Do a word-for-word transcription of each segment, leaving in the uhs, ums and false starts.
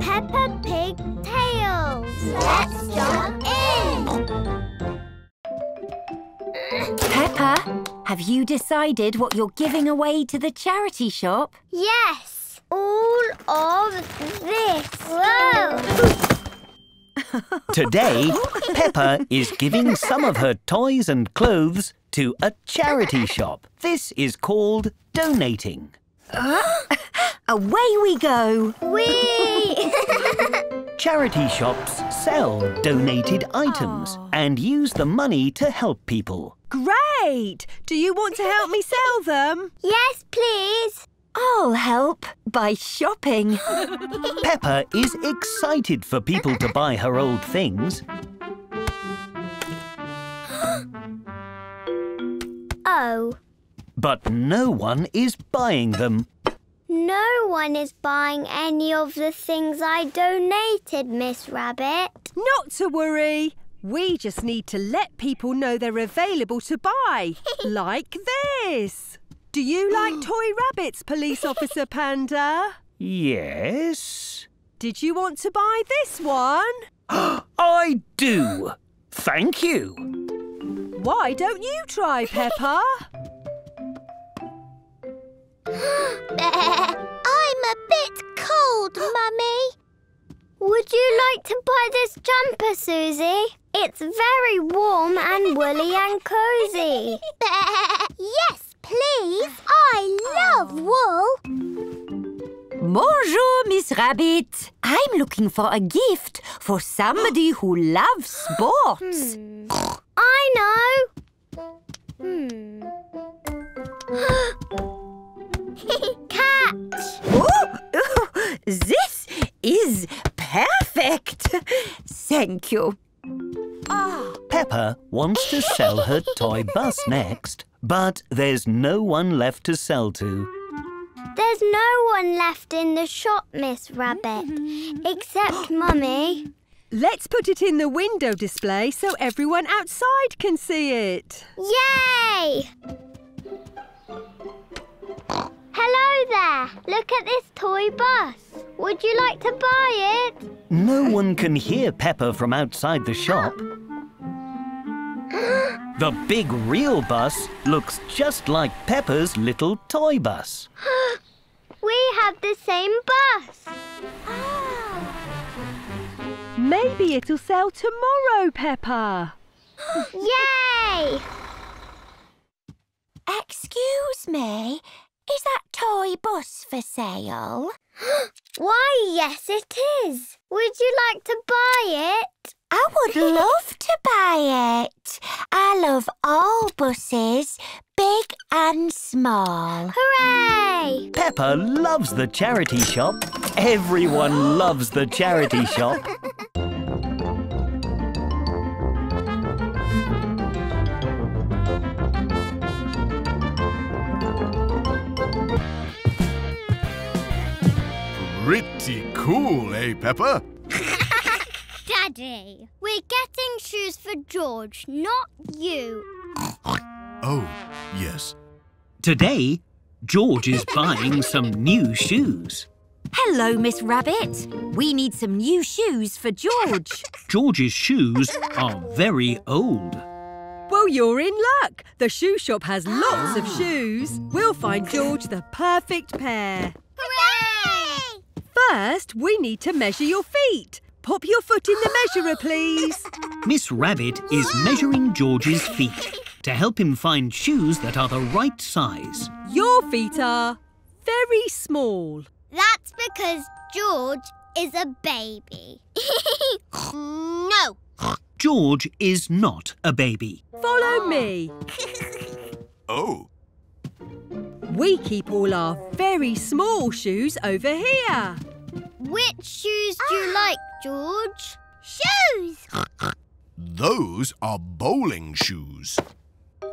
Peppa Pig Tales. Let's jump in! Peppa, have you decided what you're giving away to the charity shop? Yes, all of this. Whoa! Today, Peppa is giving some of her toys and clothes to a charity shop. This is called donating. Uh, away we go! Whee! Charity shops sell donated items Aww. and use the money to help people. Great! Do you want to help me sell them? Yes, please. I'll help by shopping. Peppa is excited for people to buy her old things. Oh. But no one is buying them. No one is buying any of the things I donated, Miss Rabbit. Not to worry. We just need to let people know they're available to buy, like this. Do you like toy rabbits, Police Officer Panda? Yes. Did you want to buy this one? I do. Thank you. Why don't you try, Peppa? I'm a bit cold, Mummy. Would you like to buy this jumper, Susie? It's very warm and woolly and cosy. Yes. Please, I love wool. Bonjour, Miss Rabbit. I'm looking for a gift for somebody who loves sports. Hmm. I know. Hmm. Catch! Oh, this is perfect. Thank you. Oh. Peppa wants to sell her toy bus next. But there's no one left to sell to. There's no one left in the shop, Miss Rabbit, except Mummy. Let's put it in the window display so everyone outside can see it. Yay! Hello there. Look at this toy bus. Would you like to buy it? No one can hear Peppa from outside the shop. The big real bus looks just like Peppa's little toy bus. We have the same bus. Ah. Maybe it'll sell tomorrow, Peppa. Yay! Excuse me, is that toy bus for sale? Why, yes it is. Would you like to buy it? I would love to buy it. I love all buses, big and small. Hooray! Peppa loves the charity shop. Everyone loves the charity shop. Pretty cool, eh, Peppa? Daddy, we're getting shoes for George, not you. Oh, yes. Today, George is buying some new shoes. Hello, Miss Rabbit. We need some new shoes for George. George's shoes are very old. Well, you're in luck. The shoe shop has lots of shoes. We'll find George the perfect pair. Hooray! First, we need to measure your feet. Pop your foot in the measurer, please. Miss Rabbit is measuring George's feet to help him find shoes that are the right size. Your feet are very small. That's because George is a baby. No. George is not a baby. Follow me. Oh. We keep all our very small shoes over here. Which shoes do you like, George? Shoes! Those are bowling shoes.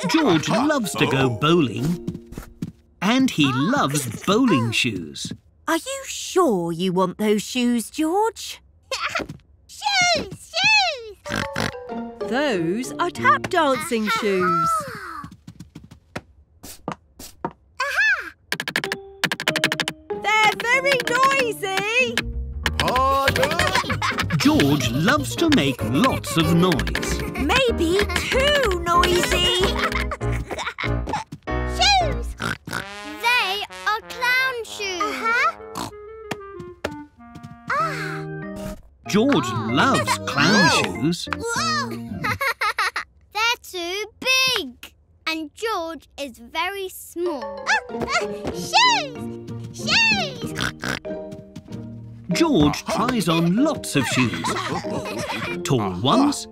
George loves to go bowling. And he loves bowling shoes. Are you sure you want those shoes, George? Shoes! Shoes! Those are tap dancing shoes. Very noisy! harder! George loves to make lots of noise. Maybe too noisy. Shoes! They are clown shoes. Uh-huh. Ah. George oh. loves clown shoes. Whoa! They're too big. And George is very small. Uh, uh, shoes! Shoes! George tries on lots of shoes. Tall ones.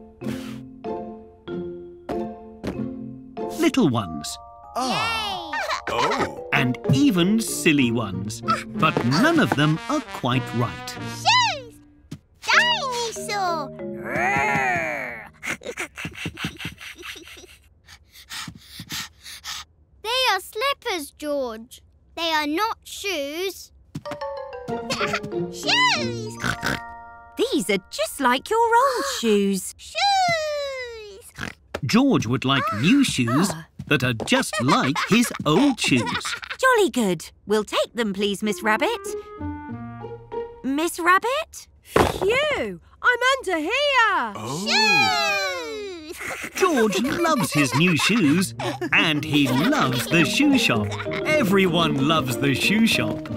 Little ones. Oh. And even silly ones. But none of them are quite right. Shoes! Dinosaur! They are slippers, George. They are not shoes. Shoes! These are just like your old shoes. Shoes! George would like new shoes that are just like his old shoes. Jolly good. We'll take them, please, Miss Rabbit. Miss Rabbit? Phew! I'm under here! Oh. Shoes! George loves his new shoes and he loves the shoe shop. Everyone loves the shoe shop.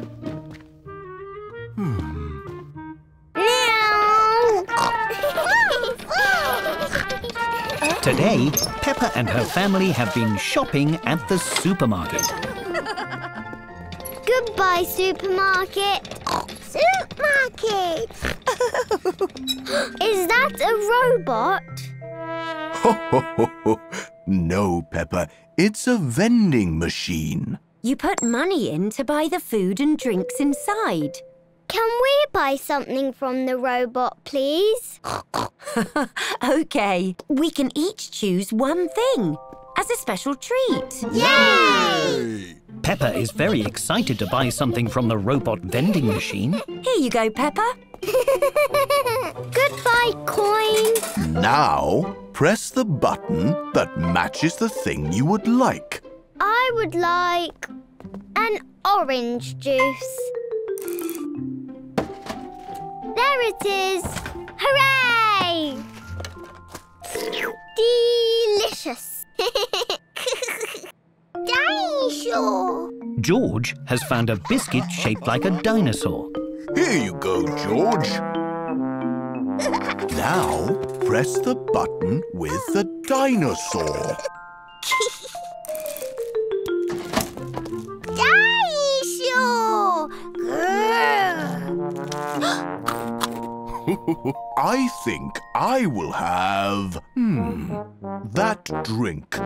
Today, Peppa and her family have been shopping at the supermarket. Goodbye, supermarket. Supermarket! Is that a robot? Ho, ho, ho, ho. No, Peppa. It's a vending machine. You put money in to buy the food and drinks inside. Can we buy something from the robot, please? OK. We can each choose one thing as a special treat. Yay! Peppa is very excited to buy something from the robot vending machine. Here you go, Peppa. Goodbye, coin. Now, press the button that matches the thing you would like. I would like an orange juice. There it is! Hooray! Delicious! Dinosaur! George has found a biscuit shaped like a dinosaur. Here you go, George. Now press the button with the dinosaur. Dinosaur! I think I will have, hmm, that drink.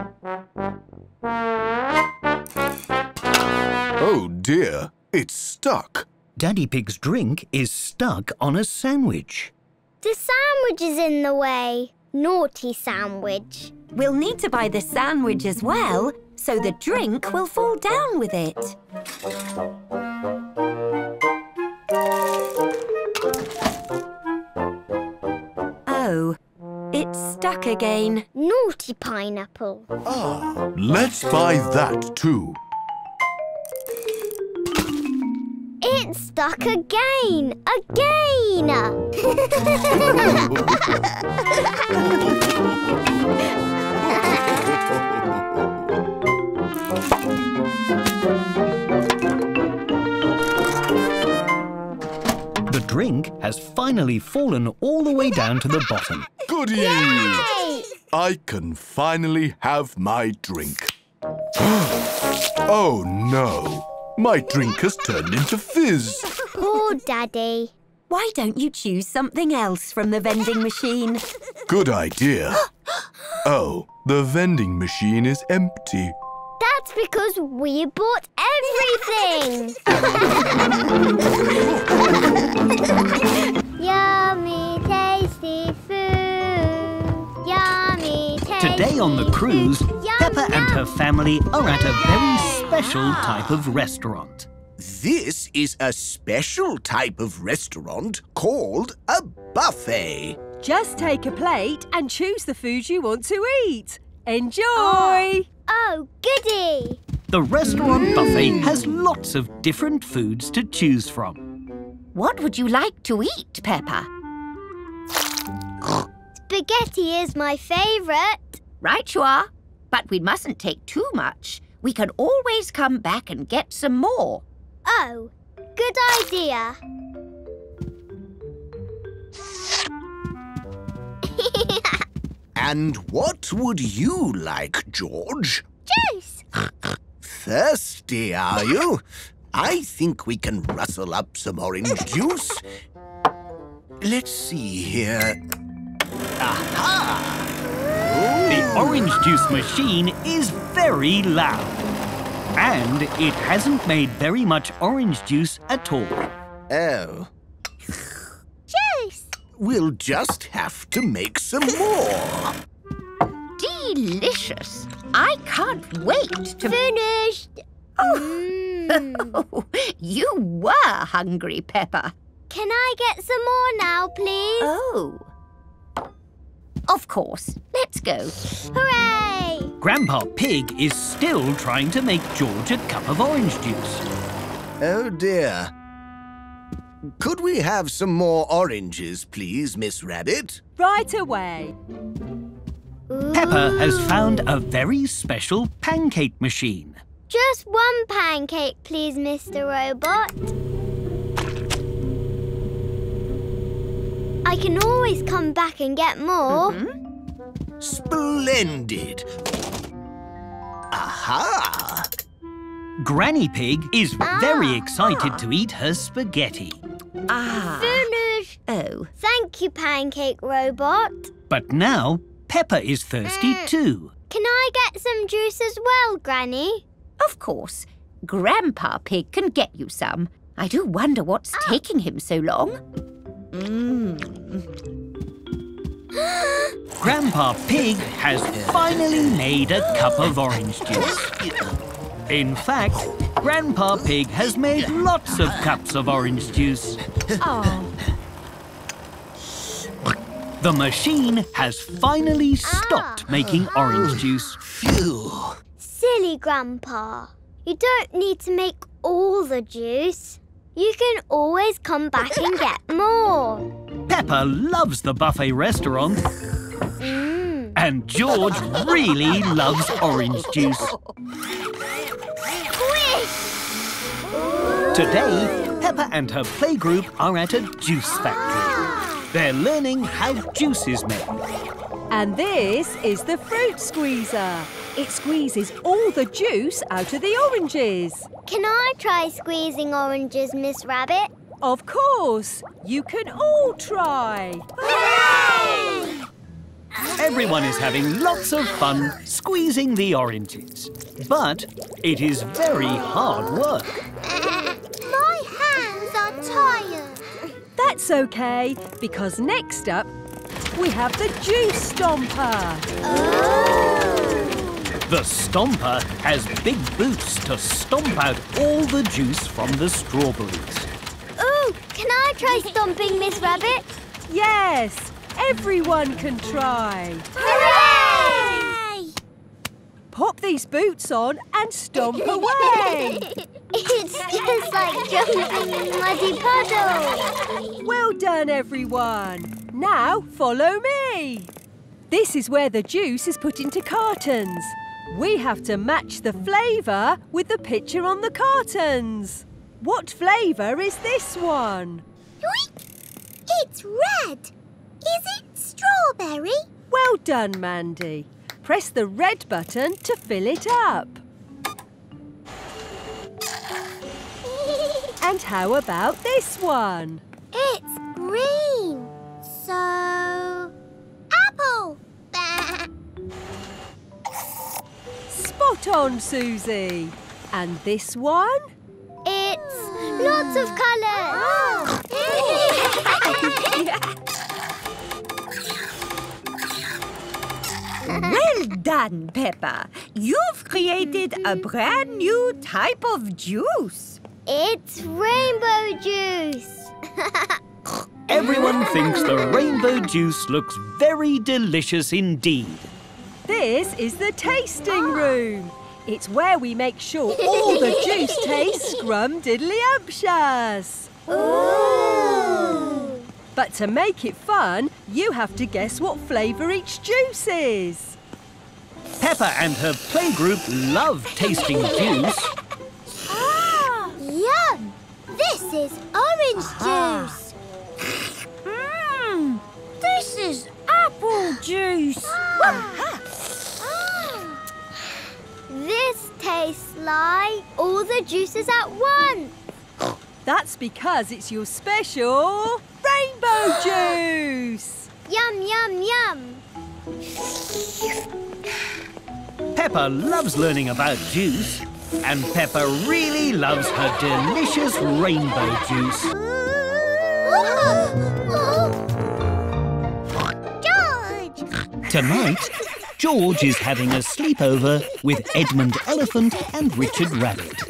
Oh dear, it's stuck. Daddy Pig's drink is stuck on a sandwich. The sandwich is in the way. Naughty sandwich. We'll need to buy the sandwich as well, so the drink will fall down with it. Oh, it's stuck again. Naughty pineapple. Ah, let's buy that too. It's stuck again. Again. The drink has finally fallen all the way down to the bottom. Goody! Yay! I can finally have my drink. Oh no! My drink has turned into fizz. Poor Daddy. Why don't you choose something else from the vending machine? Good idea. Oh, the vending machine is empty. That's because we bought everything. Yummy, tasty food. Yummy, tasty food. Today on the cruise, yum, Peppa yum. and her family are at a very special ah. type of restaurant. This is a special type of restaurant called a buffet. Just take a plate and choose the food you want to eat. Enjoy! Oh, oh goody! The restaurant mm. buffet has lots of different foods to choose from. What would you like to eat, Peppa? Spaghetti is my favourite. Right you are. But we mustn't take too much. We can always come back and get some more. Oh, good idea. And what would you like, George? Juice! Thirsty, are you? I think we can rustle up some orange juice. Let's see here. Aha! Ooh. The orange juice machine is very loud. And it hasn't made very much orange juice at all. Oh. Juice! We'll just have to make some more. Delicious. I can't wait to... Finished! Oh. Mm. You were hungry, Peppa. Can I get some more now, please? Oh. Of course. Let's go. Hooray! Grandpa Pig is still trying to make George a cup of orange juice. Oh, dear. Could we have some more oranges, please, Miss Rabbit? Right away. Ooh. Peppa has found a very special pancake machine. Just one pancake, please, Mister Robot. I can always come back and get more. Mm-hmm. Splendid! Aha! Granny Pig is ah. very excited ah. to eat her spaghetti. Ah. Finished! Oh. Thank you, Pancake Robot. But now, Peppa is thirsty mm. too. Can I get some juice as well, Granny? Of course. Grandpa Pig can get you some. I do wonder what's oh. taking him so long. Mm. Grandpa Pig has finally made a cup of orange juice. In fact, Grandpa Pig has made lots of cups of orange juice. Oh. The machine has finally stopped ah. making orange juice. Phew. Silly Grandpa. You don't need to make all the juice. You can always come back and get more. Peppa loves the buffet restaurant. Mm. And George really loves orange juice. Squish! Today, Peppa and her playgroup are at a juice factory. They're learning how juice is made. And this is the fruit squeezer. It squeezes all the juice out of the oranges. Can I try squeezing oranges, Miss Rabbit? Of course. You can all try. Hooray! Everyone is having lots of fun squeezing the oranges. But it is very hard work. My hands are tired. That's OK, because next up, we have the juice stomper. Oh. The stomper has big boots to stomp out all the juice from the strawberries. Ooh, can I try stomping, Miss Rabbit? Yes, everyone can try. Hooray! Pop these boots on and stomp away. It's just like jumping in a muddy puddle. Well done, everyone. Now, follow me. This is where the juice is put into cartons. We have to match the flavour with the picture on the cartons. What flavour is this one? It's red. Is it strawberry? Well done, Mandy. Press the red button to fill it up. And how about this one? It's green. So, apple. Spot on, Susie. And this one? It's lots of colours. Well done, Peppa. You've created a brand new type of juice. It's rainbow juice. Everyone thinks the rainbow juice looks very delicious indeed. This is the tasting room. It's where we make sure all the juice tastes scrum diddly umptious. Ooh. But to make it fun, you have to guess what flavour each juice is. Peppa and her playgroup love tasting juice. Ah, yum! This is orange ah. juice. Mmm, this is apple juice. Ah. Ah. This tastes like all the juices at once. That's because it's your special rainbow juice. Yum, yum, yum. Peppa loves learning about juice, and Peppa really loves her delicious rainbow juice. George! Tonight, George is having a sleepover with Edmund Elephant and Richard Rabbit.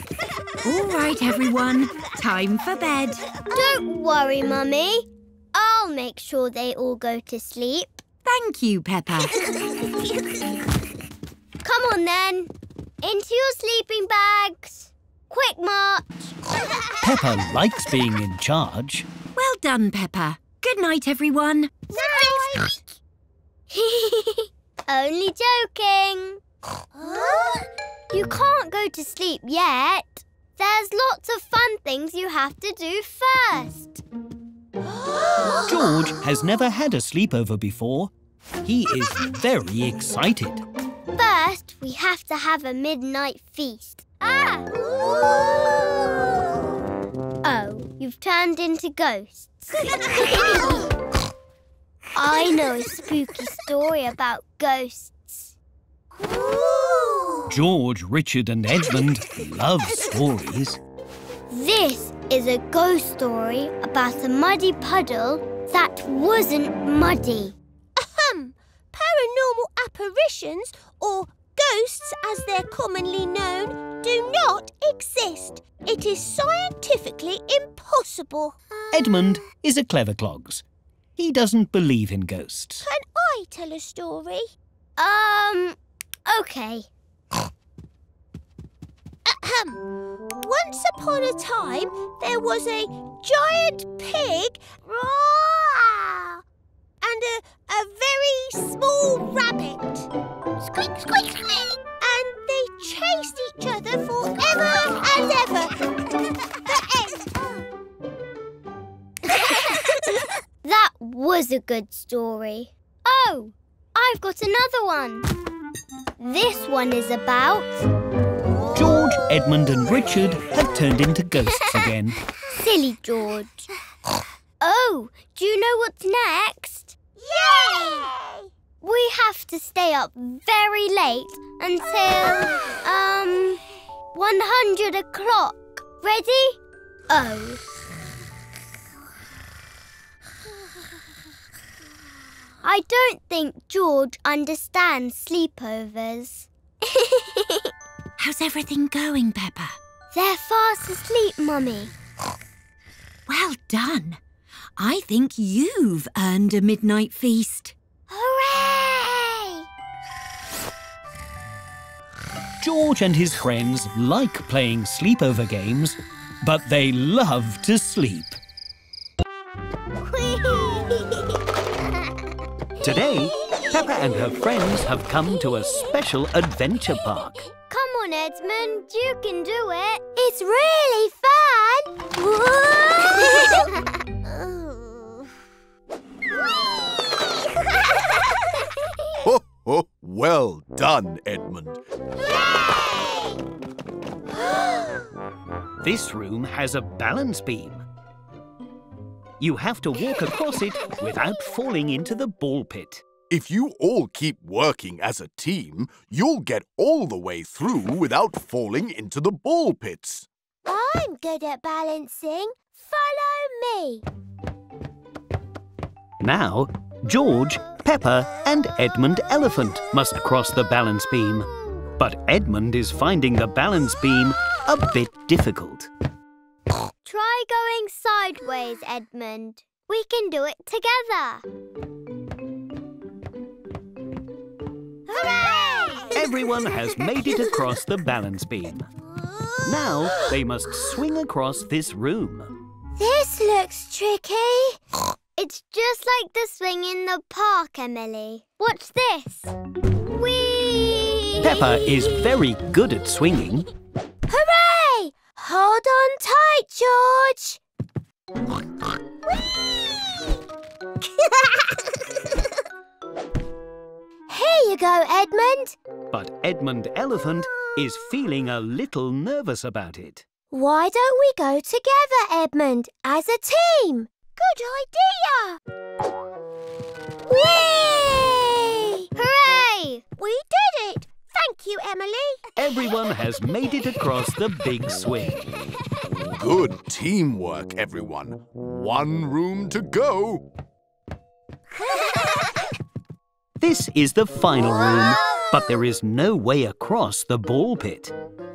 All right, everyone. Time for bed. Don't worry, Mummy. I'll make sure they all go to sleep. Thank you, Peppa. Come on, then. Into your sleeping bags. Quick march. Peppa likes being in charge. Well done, Peppa. Good night, everyone. Night. Only joking. Huh? You can't go to sleep yet. There's lots of fun things you have to do first. George has never had a sleepover before. He is very excited. First, we have to have a midnight feast. Ah! Oh, you've turned into ghosts. I know a spooky story about ghosts. George, Richard and Edmund love stories. This is a ghost story about a muddy puddle that wasn't muddy. Ahem! Paranormal apparitions, or ghosts as they're commonly known, do not exist. It is scientifically impossible. Edmund is a clever clogs. He doesn't believe in ghosts. Can I tell a story? Um, okay. Ahem. Once upon a time, there was a giant pig and a, a very small rabbit. Squeak, squeak, squeak! And they chased each other forever and ever. The end. That was a good story. Oh, I've got another one. This one is about... George, Edmund and Richard have turned into ghosts again. Silly George. Oh, do you know what's next? Yay! We have to stay up very late until, um, one hundred o'clock. Ready? Oh. I don't think George understands sleepovers. How's everything going, Peppa? They're fast asleep, Mummy. Well done. I think you've earned a midnight feast. Hooray! George and his friends like playing sleepover games, but they love to sleep. Today, Peppa and her friends have come to a special adventure park. Come on, Edmund, you can do it. It's really fun. Ho, ho, well done, Edmund. This room has a balance beam. You have to walk across it without falling into the ball pit. If you all keep working as a team, you'll get all the way through without falling into the ball pits. I'm good at balancing. Follow me. Now, George, Peppa and Edmund Elephant must cross the balance beam. But Edmund is finding the balance beam a bit difficult. Try going sideways, Edmund. We can do it together. Hooray! Everyone has made it across the balance beam. Now they must swing across this room. This looks tricky. It's just like the swing in the park, Emily. Watch this. Whee! Peppa is very good at swinging. Hooray! Hold on tight, George. Here you go, Edmund. But Edmund Elephant is feeling a little nervous about it. Why don't we go together, Edmund, as a team? Good idea! Whee! Hooray! We did it! Thank you, Emily. Everyone has made it across the big swing. Good teamwork, everyone. One room to go. This is the final room, but there is no way across the ball pit.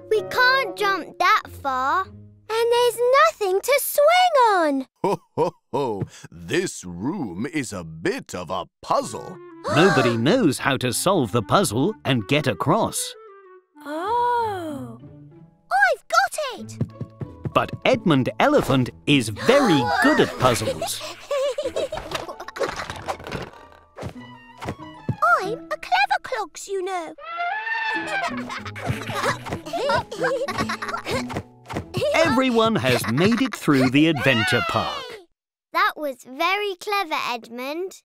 We can't jump that far. And there's nothing to swing on. Ho, ho, ho. This room is a bit of a puzzle. Nobody knows how to solve the puzzle and get across. Oh. I've got it. But Edmund Elephant is very good at puzzles. I'm a clever clogs, you know. Everyone has made it through the adventure park. That was very clever, Edmund.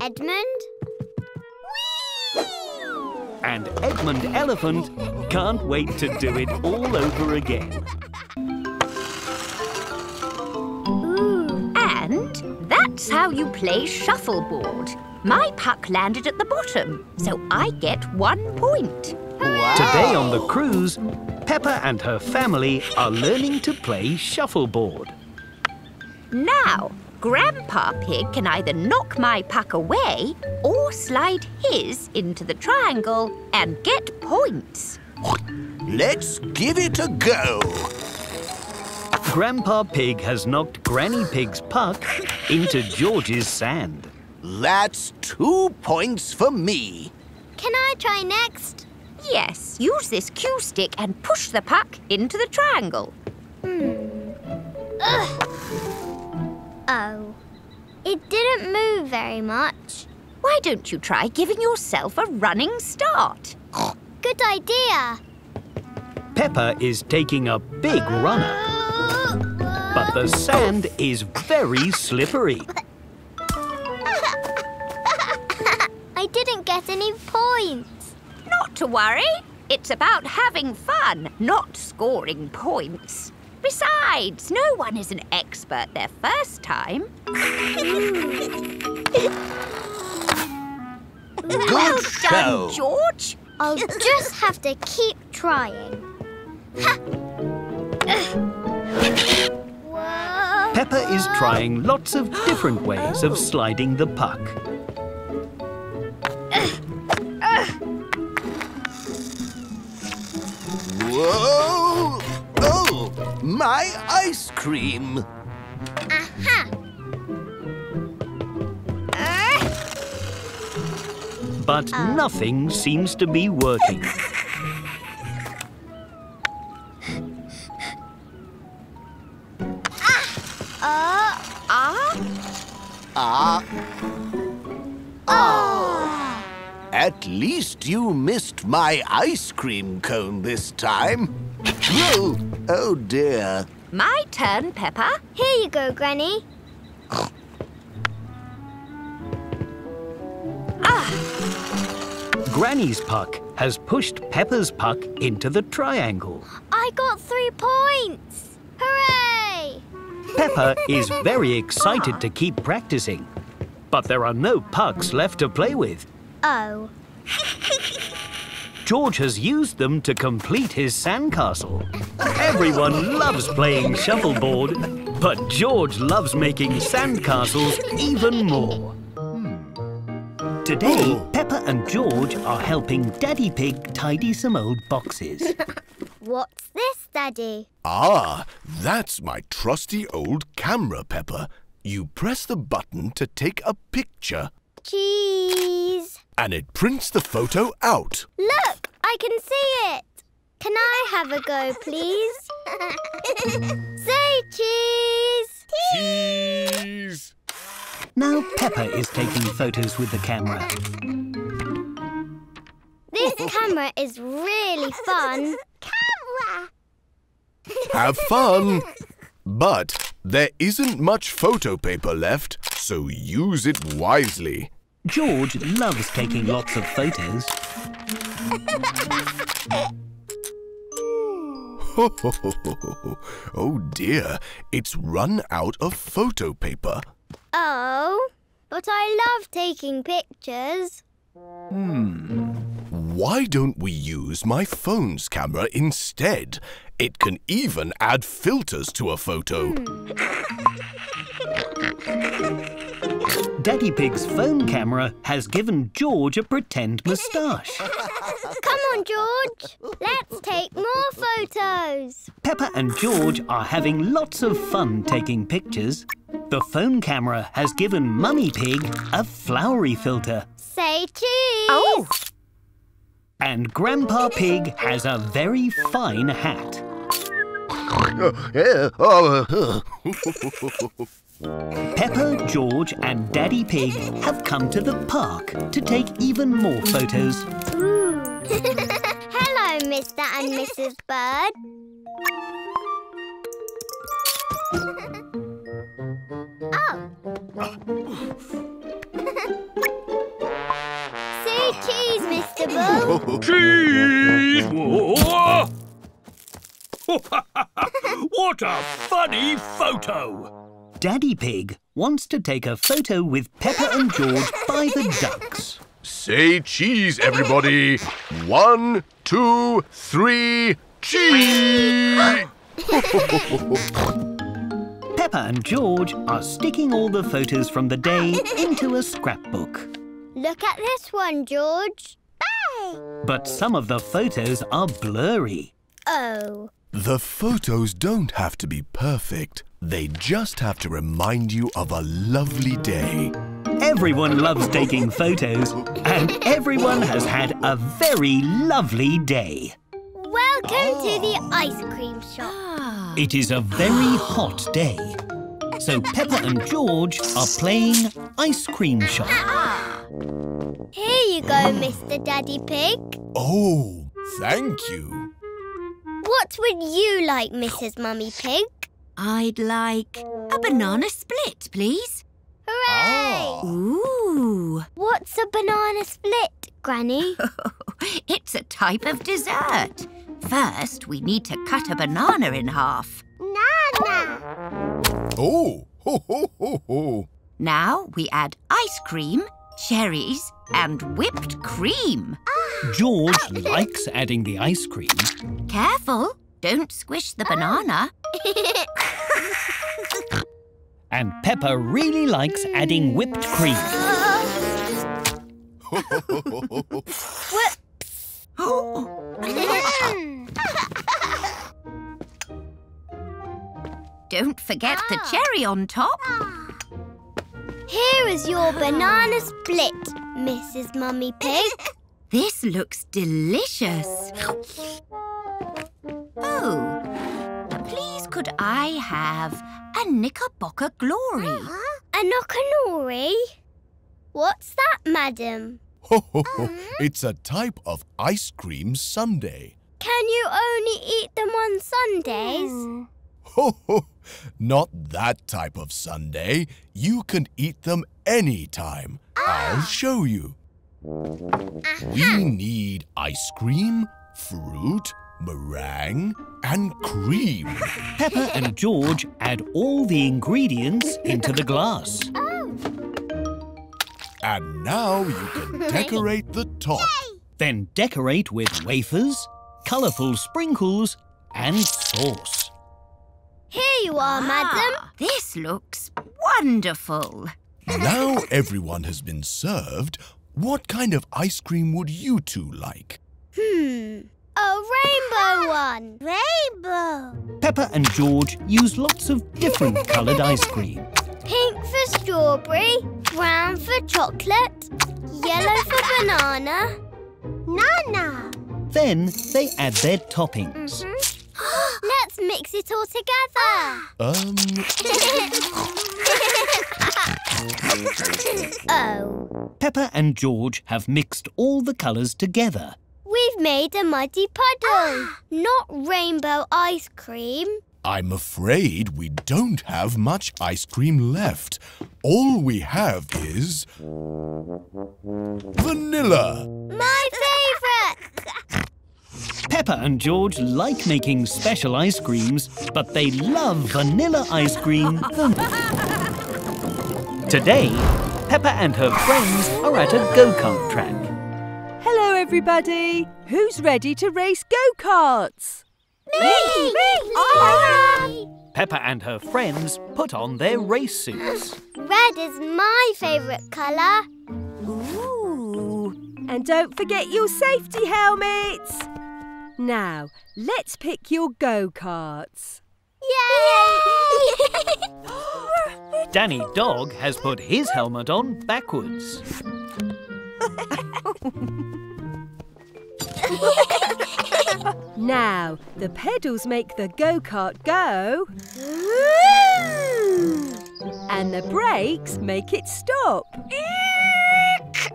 Edmund? Whee! And Edmund Elephant can't wait to do it all over again. Ooh. And that's how you play shuffleboard. My puck landed at the bottom, so I get one point. Wow. Today on the cruise, Peppa and her family are learning to play shuffleboard. Now, Grandpa Pig can either knock my puck away or slide his into the triangle and get points. Let's give it a go. Grandpa Pig has knocked Granny Pig's puck into George's sand. That's two points for me. Can I try next? Yes. Use this cue stick and push the puck into the triangle. Hmm. Ugh. Oh. It didn't move very much. Why don't you try giving yourself a running start? Good idea. Peppa is taking a big runner. But the sand is very slippery. I didn't get any points. Not to worry. It's about having fun, not scoring points. Besides, no one is an expert their first time. Well done, George. I'll just have to keep trying. Peppa is trying lots of different ways of sliding the puck. Whoa! Oh, my ice cream! Aha! Uh. But uh. nothing seems to be working. Ah! Uh. Ah! Ah! Oh! At least you missed my ice cream cone this time. Oh, oh dear. My turn, Peppa. Here you go, Granny. Ah! Granny's puck has pushed Peppa's puck into the triangle. I got three points. Hooray! Peppa is very excited ah. to keep practicing, but there are no pucks left to play with. Oh. George has used them to complete his sandcastle. Everyone loves playing shuffleboard, but George loves making sandcastles even more. Today, Peppa and George are helping Daddy Pig tidy some old boxes. What's this, Daddy? Ah, that's my trusty old camera, Peppa. You press the button to take a picture. Cheese. And it prints the photo out. Look, I can see it. Can I have a go, please? Say Cheese! Cheese! Cheese! Now Peppa is taking photos with the camera. This camera is really fun. Camera! Have fun! But there isn't much photo paper left, so use it wisely. George loves taking lots of photos. Oh dear, it's run out of photo paper. Oh, but I love taking pictures. Hmm. Why don't we use my phone's camera instead? It can even add filters to a photo. Hmm. Daddy Pig's phone camera has given George a pretend moustache. Come on, George. Let's take more photos. Peppa and George are having lots of fun taking pictures. The phone camera has given Mummy Pig a flowery filter. Say cheese. Oh. And Grandpa Pig has a very fine hat. Peppa, George and Daddy Pig have come to the park to take even more photos. Hello, Mister and Missus Bird. Oh. Say cheese, Mister Bull. Cheese! What a funny photo! Daddy Pig wants to take a photo with Peppa and George by the ducks. Say cheese, everybody. One, two, three, cheese! Peppa and George are sticking all the photos from the day into a scrapbook. Look at this one, George. Hey! But some of the photos are blurry. Oh. The photos don't have to be perfect. They just have to remind you of a lovely day. Everyone loves taking photos, and everyone has had a very lovely day. Welcome oh. to the ice cream shop. It is a very hot day. So Peppa and George are playing ice cream shop. Here you go, Mister Daddy Pig. Oh, thank you. What would you like, Missus Mummy Pig? I'd like a banana split, please. Hooray! Ah. Ooh. What's a banana split, Granny? It's a type of dessert. First, we need to cut a banana in half. Nana! Oh, ho, ho, ho, ho. Now we add ice cream, cherries and whipped cream. Ah. George ah. likes adding the ice cream. Careful, don't squish the banana. And Peppa really likes adding whipped cream. Don't forget ah. the cherry on top. Ah. Here is your banana split, Missus Mummy Pig. This looks delicious. Oh, please could I have a Knickerbocker Glory? Uh-huh. A Knockanori? What's that, madam? Ho, ho, ho. Uh-huh. It's a type of ice cream sundae. Can you only eat them on Sundays? Mm. Ho, ho. Not that type of sundae. You can eat them any time. Ah. I'll show you. Aha. We need ice cream, fruit, meringue and cream. Peppa and George add all the ingredients into the glass. Oh. And now you can decorate the top. Yay. Then decorate with wafers, colourful sprinkles and sauce. Here you are, madam. Ah, this looks wonderful. Now everyone has been served. What kind of ice cream would you two like? Hmm, a rainbow one. Rainbow. Peppa and George use lots of different coloured ice cream. Pink for strawberry, brown for chocolate, yellow for banana. Nana. Then they add their toppings. Mm-hmm. Let's Let's mix it all together. Um. Oh. Peppa and George have mixed all the colours together. We've made a muddy puddle. Not rainbow ice cream. I'm afraid we don't have much ice cream left. All we have is vanilla. My favourite! Peppa and George like making special ice creams, but they love vanilla ice cream the most. Today, Peppa and her friends are at a go-kart track. Hello, everybody. Who's ready to race go-karts? Me! Me! Me! I am! Peppa and her friends put on their race suits. Red is my favourite colour. Ooh! And don't forget your safety helmets. Now, let's pick your go-karts. Yay! Danny Dog has put his helmet on backwards. Now, the pedals make the go-kart go. Ooh. And the brakes make it stop. Eek.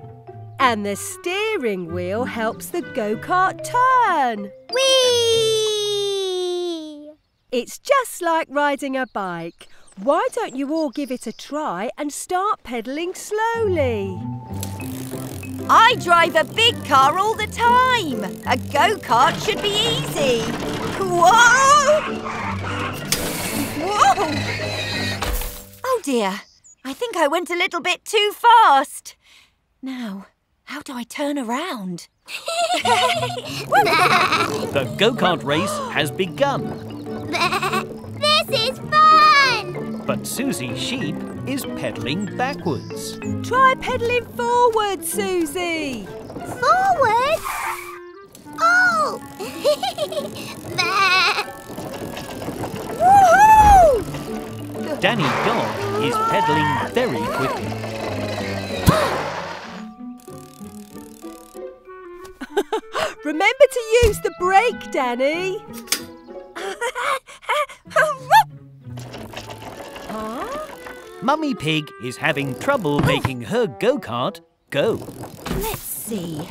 And the steering wheel helps the go-kart turn. Whee! It's just like riding a bike. Why don't you all give it a try and start pedalling slowly? I drive a big car all the time. A go-kart should be easy. Whoa! Whoa! Oh dear, I think I went a little bit too fast. Now, how do I turn around? The go-kart race has begun. This is fun! But Susie Sheep is pedalling backwards. Try pedalling forward, Susie. Forward? Oh! Woohoo! Danny Dog is pedalling very quickly. Remember to use the brake, Danny. Huh? Mummy Pig is having trouble making her go-kart go. Let's see.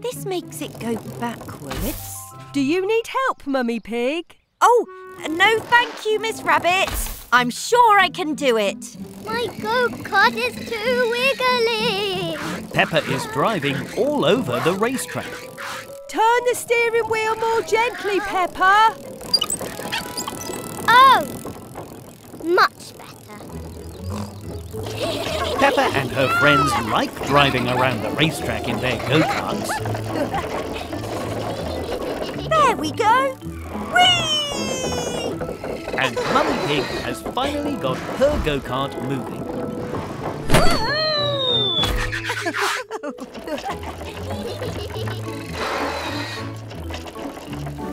This makes it go backwards. Do you need help, Mummy Pig? Oh, no thank you, Miss Rabbit. I'm sure I can do it. My go-kart is too wiggly. Peppa is driving all over the racetrack. Turn the steering wheel more gently, Peppa. Oh, much better. Peppa and her friends like driving around the racetrack in their go-karts. There we go! Whee! And Mummy Pig has finally got her go-kart moving. Woohoo!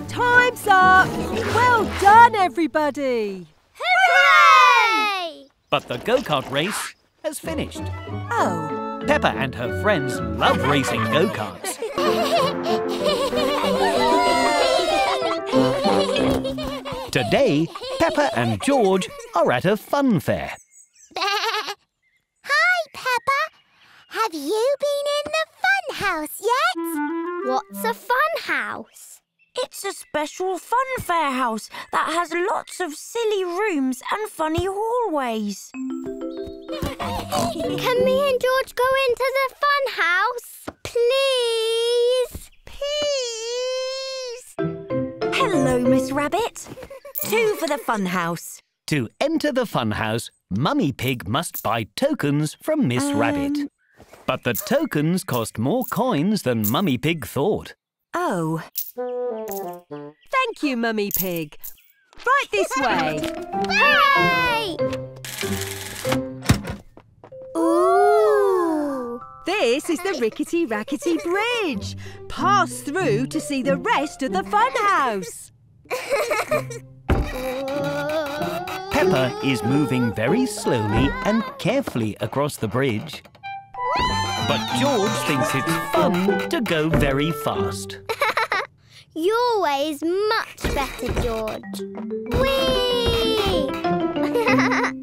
Time's up! Well done, everybody! Hooray! But the go-kart race has finished. Oh. Peppa and her friends love racing go-karts. Today, Peppa and George are at a fun fair. Hi, Peppa. Have you been in the fun house yet? What's a fun house? It's a special fun fair house that has lots of silly rooms and funny hallways. Can me and George go into the fun house, please? Please! Hello, Miss Rabbit. Two for the fun house. To enter the fun house, Mummy Pig must buy tokens from Miss um... Rabbit. But the tokens cost more coins than Mummy Pig thought. Oh. Thank you, Mummy Pig. Right this way. Hooray! Ooh! This is the Rickety Rackety Bridge. Pass through to see the rest of the fun house. Peppa is moving very slowly and carefully across the bridge. But George thinks it's fun to go very fast. Your way is much better, George. Whee!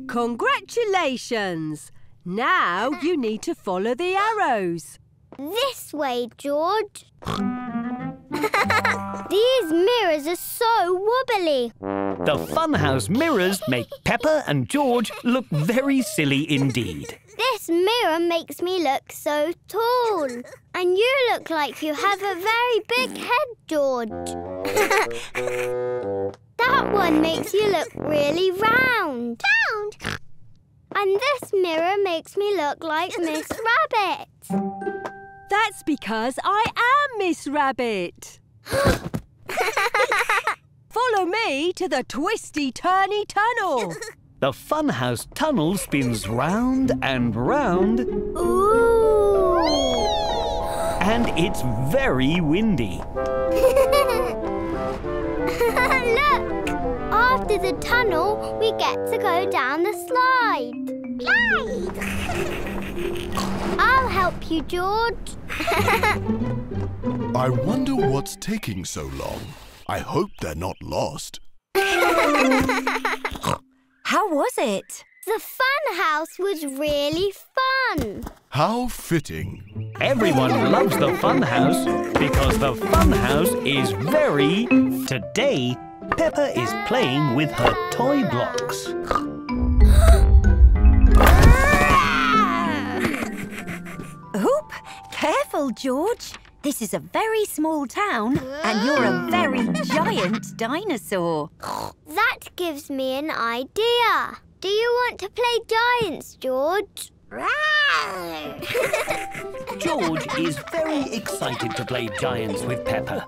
Congratulations! Now you need to follow the arrows. This way, George. These mirrors are so wobbly. The funhouse mirrors make Peppa and George look very silly indeed. This mirror makes me look so tall. And you look like you have a very big head, George. That one makes you look really round. Round? And this mirror makes me look like Miss Rabbit. That's because I am Miss Rabbit. Follow me to the twisty-turny tunnel. The funhouse tunnel spins round and round. Ooh! And it's very windy. Look! After the tunnel, we get to go down the slide. Slide! I'll help you, George. I wonder what's taking so long. I hope they're not lost. How was it? The fun house was really fun. How fitting. Everyone loves the fun house because the fun house is very... Today, Peppa is playing with her toy blocks. Oop! Careful, George. This is a very small town, and you're a very giant dinosaur. That gives me an idea. Do you want to play giants, George? George is very excited to play giants with Peppa.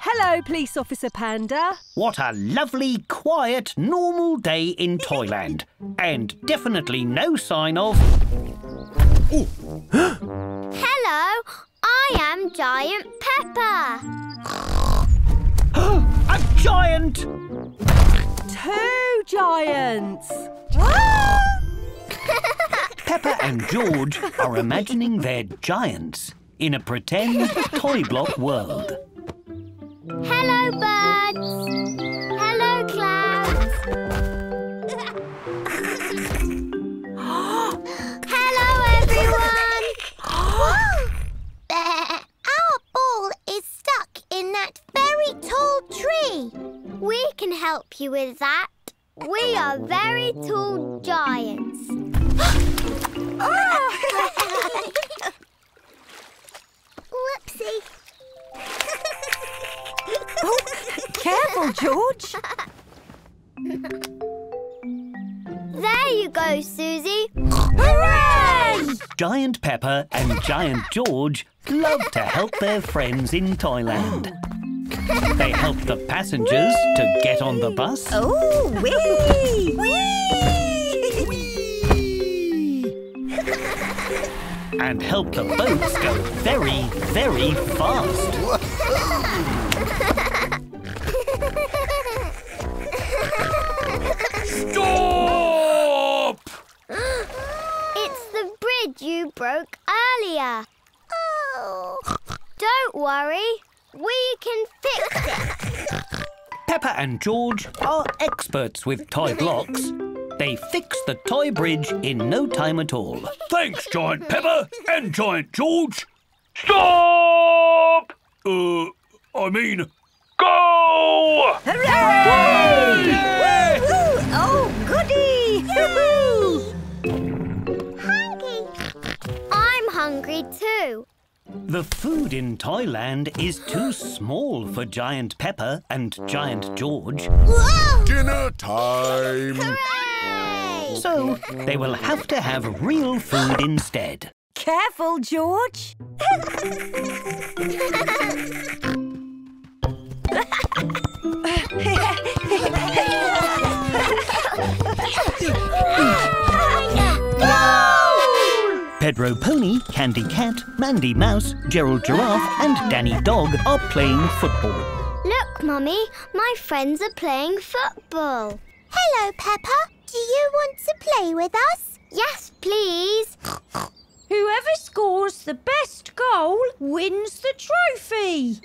Hello, Police Officer Panda. What a lovely, quiet, normal day in Toyland. And definitely no sign of... Oh! Hello, I am Giant Peppa. A giant! Two giants! Peppa and George are imagining they're giants in a pretend toy block world. Hello, birds. Hello, clouds. Hello, everyone. Our ball is stuck in that very tall tree. We can help you with that. We are very tall giants. Oh! Whoopsie. Oh, careful, George. There you go, Susie. Hooray! Giant Peppa and Giant George love to help their friends in Toyland. They help the passengers to get on the bus. Oh, wee! Wee! Wee! And help the boats go very, very fast. Stop! It's the bridge you broke earlier. Oh! Don't worry, we can fix it. Peppa and George are experts with toy blocks. They fix the toy bridge in no time at all. Thanks, Giant Peppa and Giant George. Stop! Uh, I mean, go! Hooray! Hooray! Woo! Oh, goody! Yay! Hungry! I'm hungry too. The food in Toyland is too small for Giant Peppa and Giant George. Whoa! Dinner time! Hooray! So they will have to have real food instead. Careful, George! Pedro Pony, Candy Cat, Mandy Mouse, Gerald Giraffe and Danny Dog are playing football. Look, Mummy, my friends are playing football. Hello, Peppa. Do you want to play with us? Yes, please. Whoever scores the best goal wins the trophy.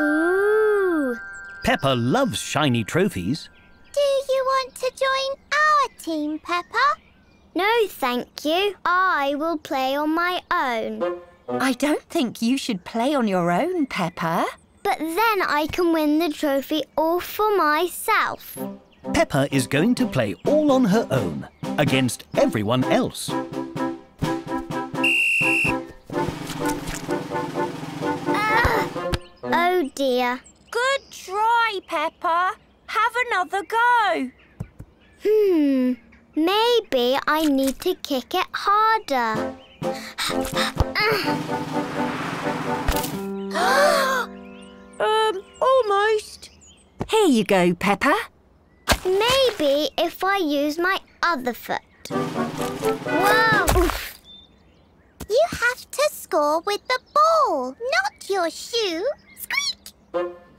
Ooh. Peppa loves shiny trophies. Do you want to join our team, Peppa? No, thank you. I will play on my own. I don't think you should play on your own, Peppa. But then I can win the trophy all for myself. Peppa is going to play all on her own, against everyone else. Uh, oh dear. Good try, Peppa. Have another go. Hmm. Maybe I need to kick it harder. um, almost. Here you go, Peppa. Maybe if I use my other foot. Whoa! Oof. You have to score with the ball, not your shoe. Squeak!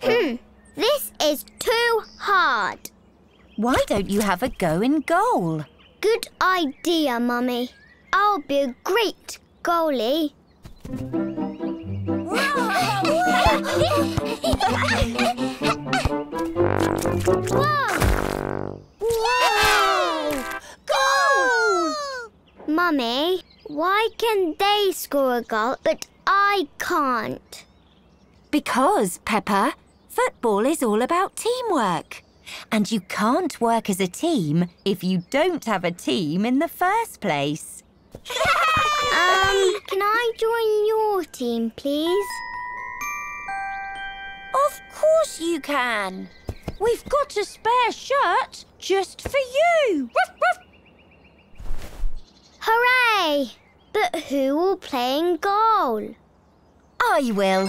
Hmm. This is too hard. Why don't you have a go in goal? Good idea, Mummy. I'll be a great goalie. Whoa! Whoa! Goal! Mummy, why can they score a goal but I can't? Because, Peppa, football is all about teamwork. And you can't work as a team if you don't have a team in the first place. um, can I join your team, please? Of course you can. We've got a spare shirt just for you. Ruff, ruff. Hooray! But who will play in goal? I will.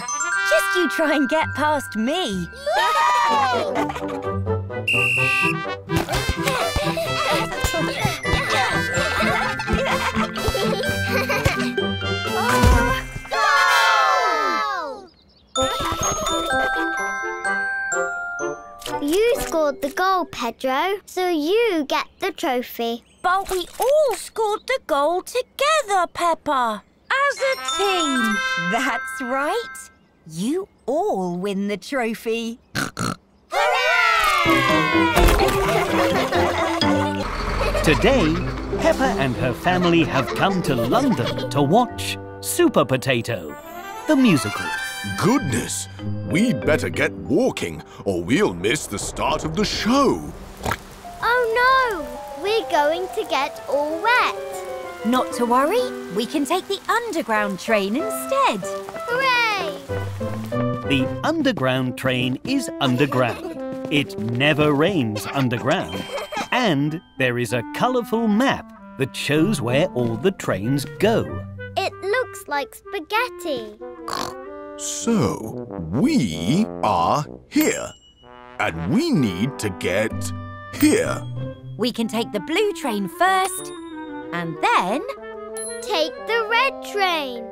Just you try and get past me. Yay! Oh, goal! You scored the goal, Pedro, so you get the trophy. But we all scored the goal together, Peppa. As a team. That's right. You all win the trophy. Today, Peppa and her family have come to London to watch Super Potato, the musical. Goodness, we'd better get walking or we'll miss the start of the show. Oh no, we're going to get all wet. Not to worry, we can take the underground train instead. Hooray! The underground train is underground. It never rains underground, and there is a colourful map that shows where all the trains go. It looks like spaghetti. So, we are here, and we need to get here. We can take the blue train first, and then take the red train.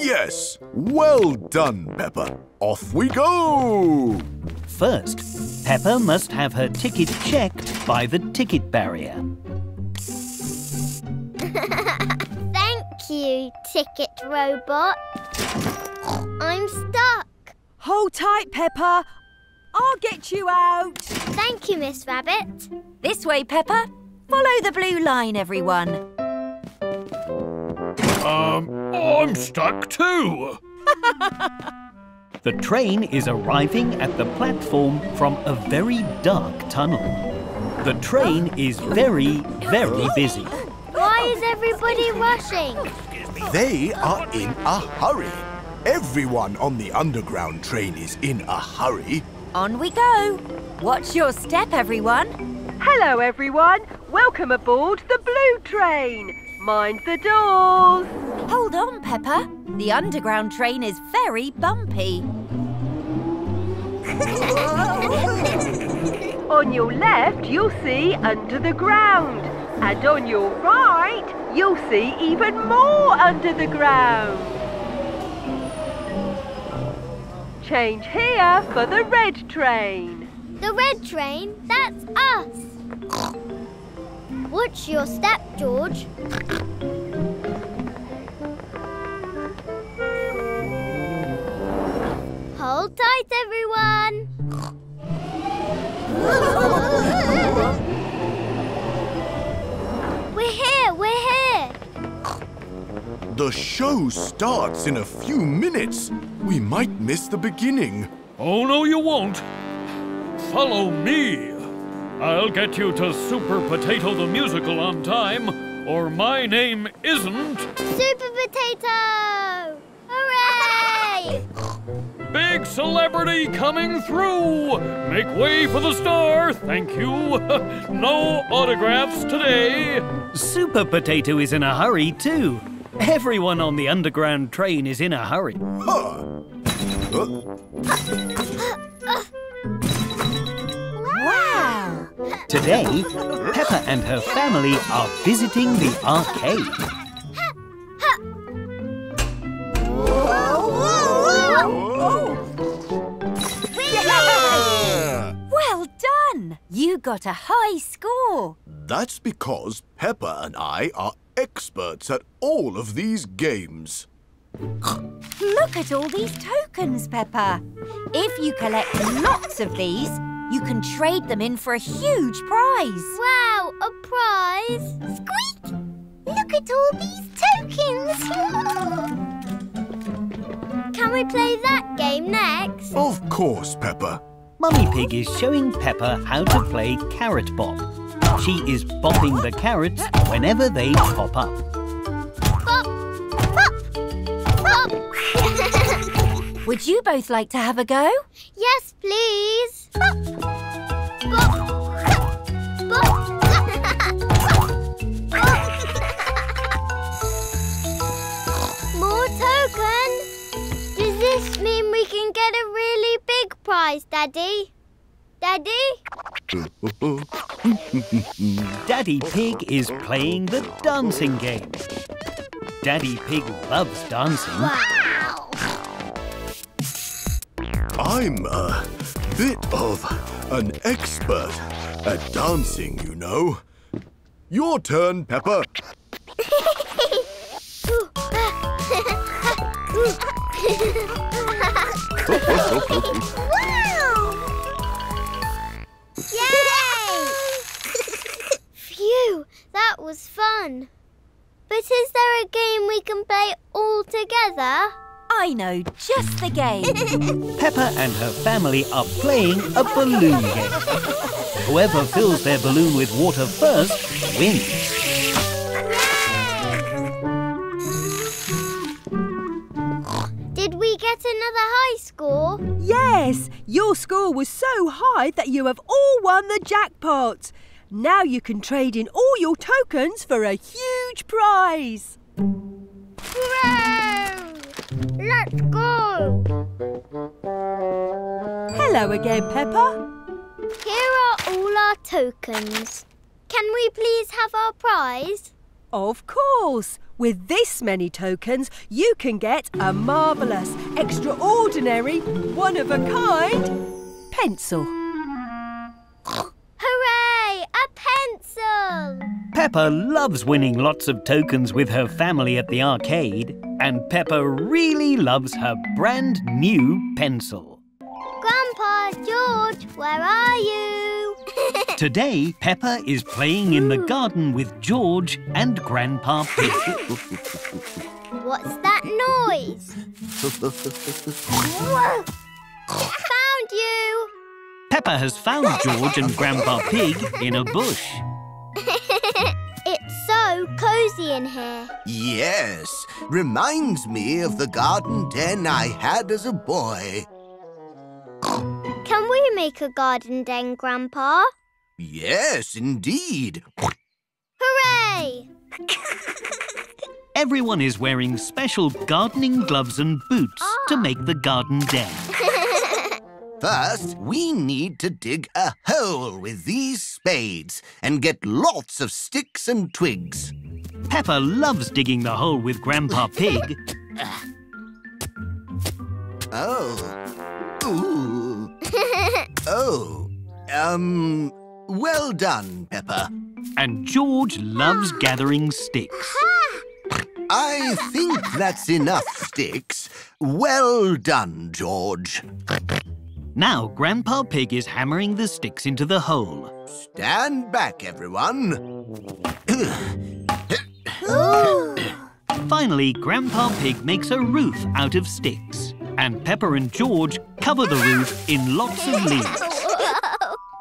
Yes, well done, Peppa. Off we go! First, Peppa must have her ticket checked by the ticket barrier. Thank you, ticket robot. I'm stuck. Hold tight, Peppa. I'll get you out. Thank you, Miss Rabbit. This way, Peppa. Follow the blue line, everyone. Um, I'm stuck too. The train is arriving at the platform from a very dark tunnel. The train is very, very busy. Why is everybody rushing? They are in a hurry. Everyone on the underground train is in a hurry. On we go. Watch your step, everyone. Hello, everyone. Welcome aboard the blue train. Mind the doors! Hold on, Peppa. The underground train is very bumpy. On your left, you'll see under the ground. And on your right, you'll see even more under the ground. Change here for the red train. The red train? That's us! Watch your step, George. Hold tight, everyone! We're here! We're here! The show starts in a few minutes. We might miss the beginning. Oh, no, you won't. Follow me. I'll get you to Super Potato the Musical on time, or my name isn't... Super Potato! Hooray! Big celebrity coming through! Make way for the star, thank you. No autographs today. Super Potato is in a hurry, too. Everyone on the underground train is in a hurry. Huh. Huh. Wow! Today, Peppa and her family are visiting the arcade. Well done! You got a high score. That's because Peppa and I are experts at all of these games. Look at all these tokens, Peppa. If you collect lots of these, you can trade them in for a huge prize. Wow, a prize! Squeak! Look at all these tokens! Can we play that game next? Of course, Peppa. Mummy Pig is showing Peppa how to play Carrot Bop. She is bopping the carrots whenever they pop up. Bop! Bop! Bop! Would you both like to have a go? Yes, please. Bop! Bop! Bop! More tokens! Does this mean we can get a really big prize, Daddy? Daddy? Daddy Pig is playing the dancing game. Daddy Pig loves dancing. Wow! I'm a bit of an expert at dancing, you know. Your turn, Peppa. Wow! Yay! Phew, that was fun. But is there a game we can play all together? I know just the game. Peppa and her family are playing a balloon game. Whoever fills their balloon with water first wins. Did we get another high score? Yes, your score was so high that you have all won the jackpot. Now you can trade in all your tokens for a huge prize. Hooray! Let's go! Hello again, Peppa. Here are all our tokens. Can we please have our prize? Of course. With this many tokens, you can get a marvellous, extraordinary, one-of-a-kind pencil. Hooray! A pencil! Peppa loves winning lots of tokens with her family at the arcade, and Peppa really loves her brand new pencil. Grandpa, George, where are you? Today, Peppa is playing in the garden with George and Grandpa Pig. What's that noise? Found you! Peppa has found George and Grandpa Pig in a bush. It's so cosy in here. Yes, reminds me of the garden den I had as a boy. Can we make a garden den, Grandpa? Yes, indeed. Hooray! Everyone is wearing special gardening gloves and boots ah. to make the garden den. First, we need to dig a hole with these spades and get lots of sticks and twigs. Peppa loves digging the hole with Grandpa Pig. Oh. Ooh. Oh, um, well done, Peppa. And George loves gathering sticks. I think that's enough sticks. Well done, George. Now Grandpa Pig is hammering the sticks into the hole. Stand back, everyone. Finally, Grandpa Pig makes a roof out of sticks. And Peppa and George cover the roof in lots of leaves.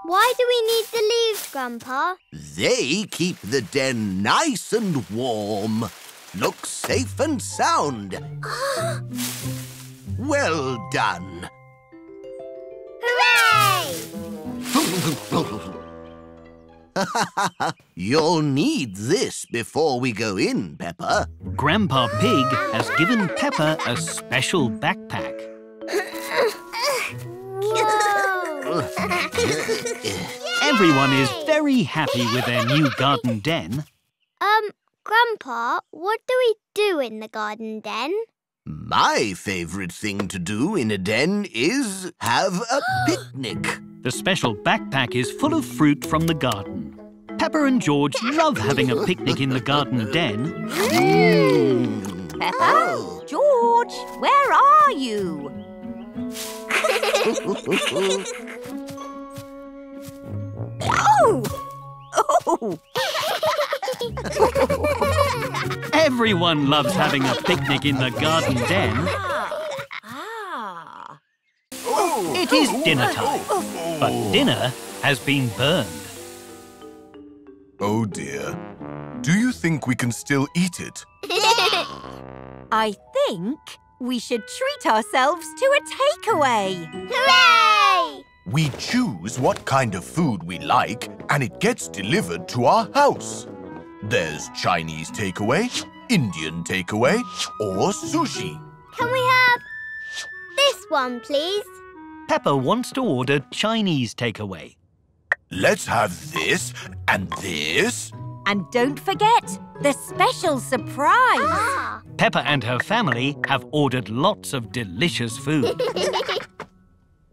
Why do we need the leaves, Grandpa? They keep the den nice and warm. Look safe and sound. Well done. Hooray! You'll need this before we go in, Peppa. Grandpa Pig has given Peppa a special backpack. Everyone is very happy with their new garden den. Um, Grandpa, what do we do in the garden den? My favourite thing to do in a den is have a picnic. The special backpack is full of fruit from the garden. Peppa and George love having a picnic in the garden den. Mm. Peppa, George, where are you? Oh! Oh! Everyone loves having a picnic in the garden den. Ah. Ah. It is dinner time, but dinner has been burned. Oh dear. Do you think we can still eat it? I think we should treat ourselves to a takeaway. Hooray! We choose what kind of food we like and it gets delivered to our house. There's Chinese takeaway, Indian takeaway, or sushi. Can we have this one, please? Peppa wants to order Chinese takeaway. Let's have this and this. And don't forget the special surprise. Ah. Peppa and her family have ordered lots of delicious food.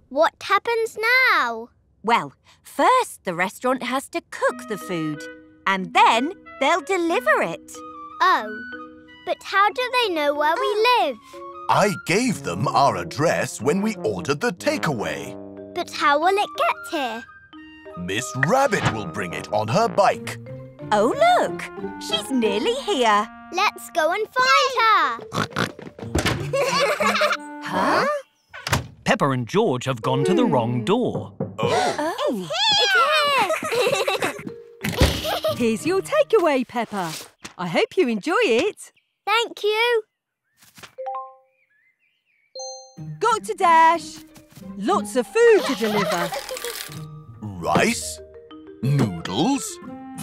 What happens now? Well, first the restaurant has to cook the food and then they'll deliver it. Oh, but how do they know where we live? I gave them our address when we ordered the takeaway. But how will it get here? Miss Rabbit will bring it on her bike. Oh, look! She's nearly here. Let's go and find her. Huh? Peppa and George have gone to the wrong door. Oh! Oh. It's here! It's here! Here's your takeaway, Peppa. I hope you enjoy it. Thank you. Got to dash. Lots of food to deliver. Rice, noodles,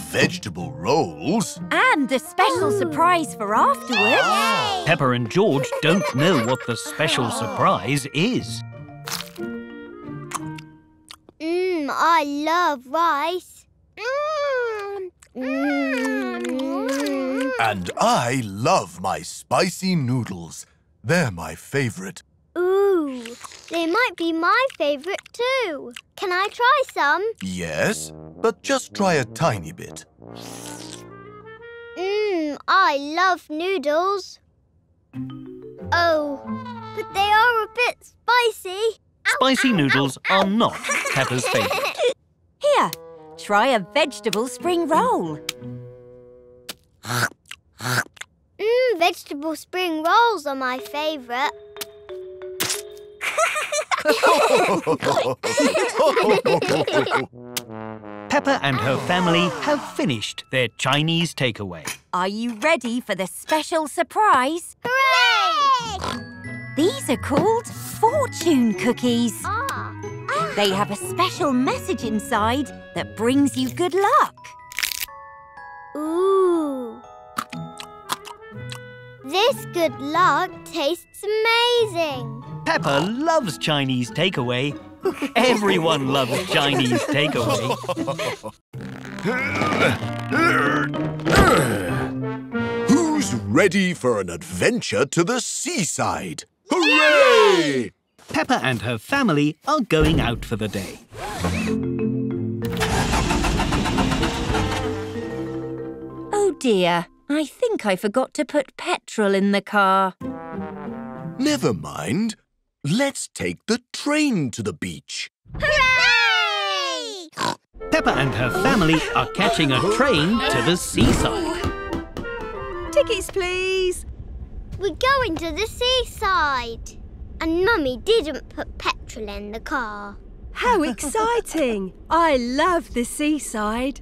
vegetable rolls. And a special Ooh. surprise for afterwards. Yay! Peppa and George don't know what the special surprise is. Mmm, I love rice. Mmm. Mm. And I love my spicy noodles. They're my favourite. Ooh, they might be my favourite too. Can I try some? Yes, but just try a tiny bit. Mmm, I love noodles. Oh, but they are a bit spicy. Spicy noodles are not Peppa's favourite. Here, try a vegetable spring roll. Mmm, vegetable spring rolls are my favourite. Peppa and her family have finished their Chinese takeaway. Are you ready for the special surprise? Hooray! These are called fortune cookies. Ah. Ah. They have a special message inside that brings you good luck. Ooh. This good luck tastes amazing. Peppa loves Chinese takeaway. Everyone loves Chinese takeaway. Who's ready for an adventure to the seaside? Hooray! Peppa and her family are going out for the day. Oh dear, I think I forgot to put petrol in the car. Never mind. Let's take the train to the beach. Hooray! Peppa and her family are catching a train to the seaside. Tickets, please. We're going to the seaside. And Mummy didn't put petrol in the car. How exciting! I love the seaside.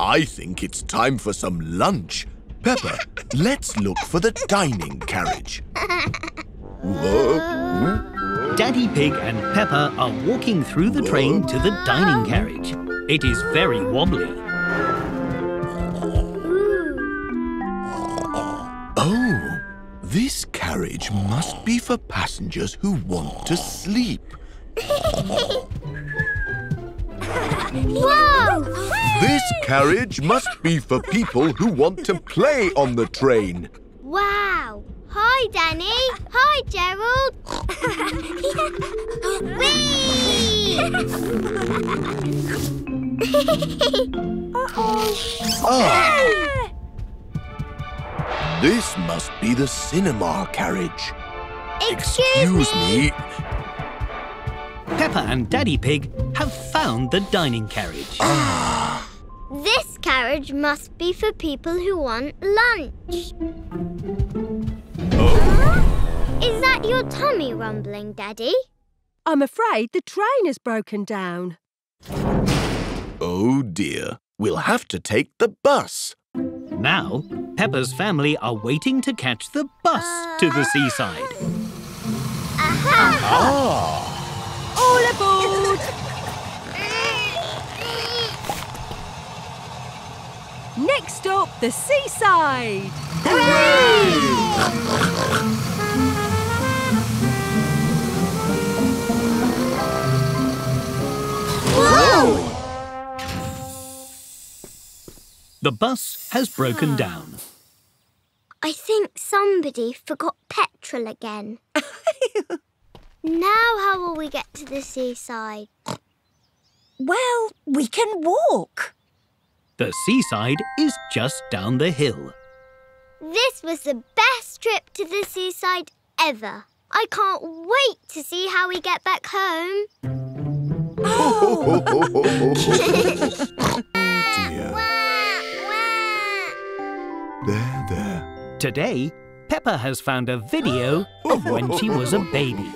I think it's time for some lunch. Peppa, let's look for the dining carriage. Daddy Pig and Peppa are walking through the train to the dining carriage. It is very wobbly. Oh, this carriage must be for passengers who want to sleep. Whoa! This carriage must be for people who want to play on the train. Wow! Hi, Danny. Hi, Gerald. Whee! Uh-oh. Ah. This must be the cinema carriage. Excuse, Excuse me. me. Peppa and Daddy Pig have found the dining carriage. Ah. This carriage must be for people who want lunch. Oh. Is that your tummy rumbling, Daddy? I'm afraid the train has broken down. Oh dear, we'll have to take the bus. Now, Peppa's family are waiting to catch the bus uh... to the seaside. Aha! Ah. All aboard! Next stop, the seaside! Hooray! Whoa! The bus has broken down. I think somebody forgot petrol again. Now how will we get to the seaside? Well, we can walk. The seaside is just down the hill. This was the best trip to the seaside ever. I can't wait to see how we get back home. Oh! Dear. There, there. Today, Peppa has found a video of when she was a baby.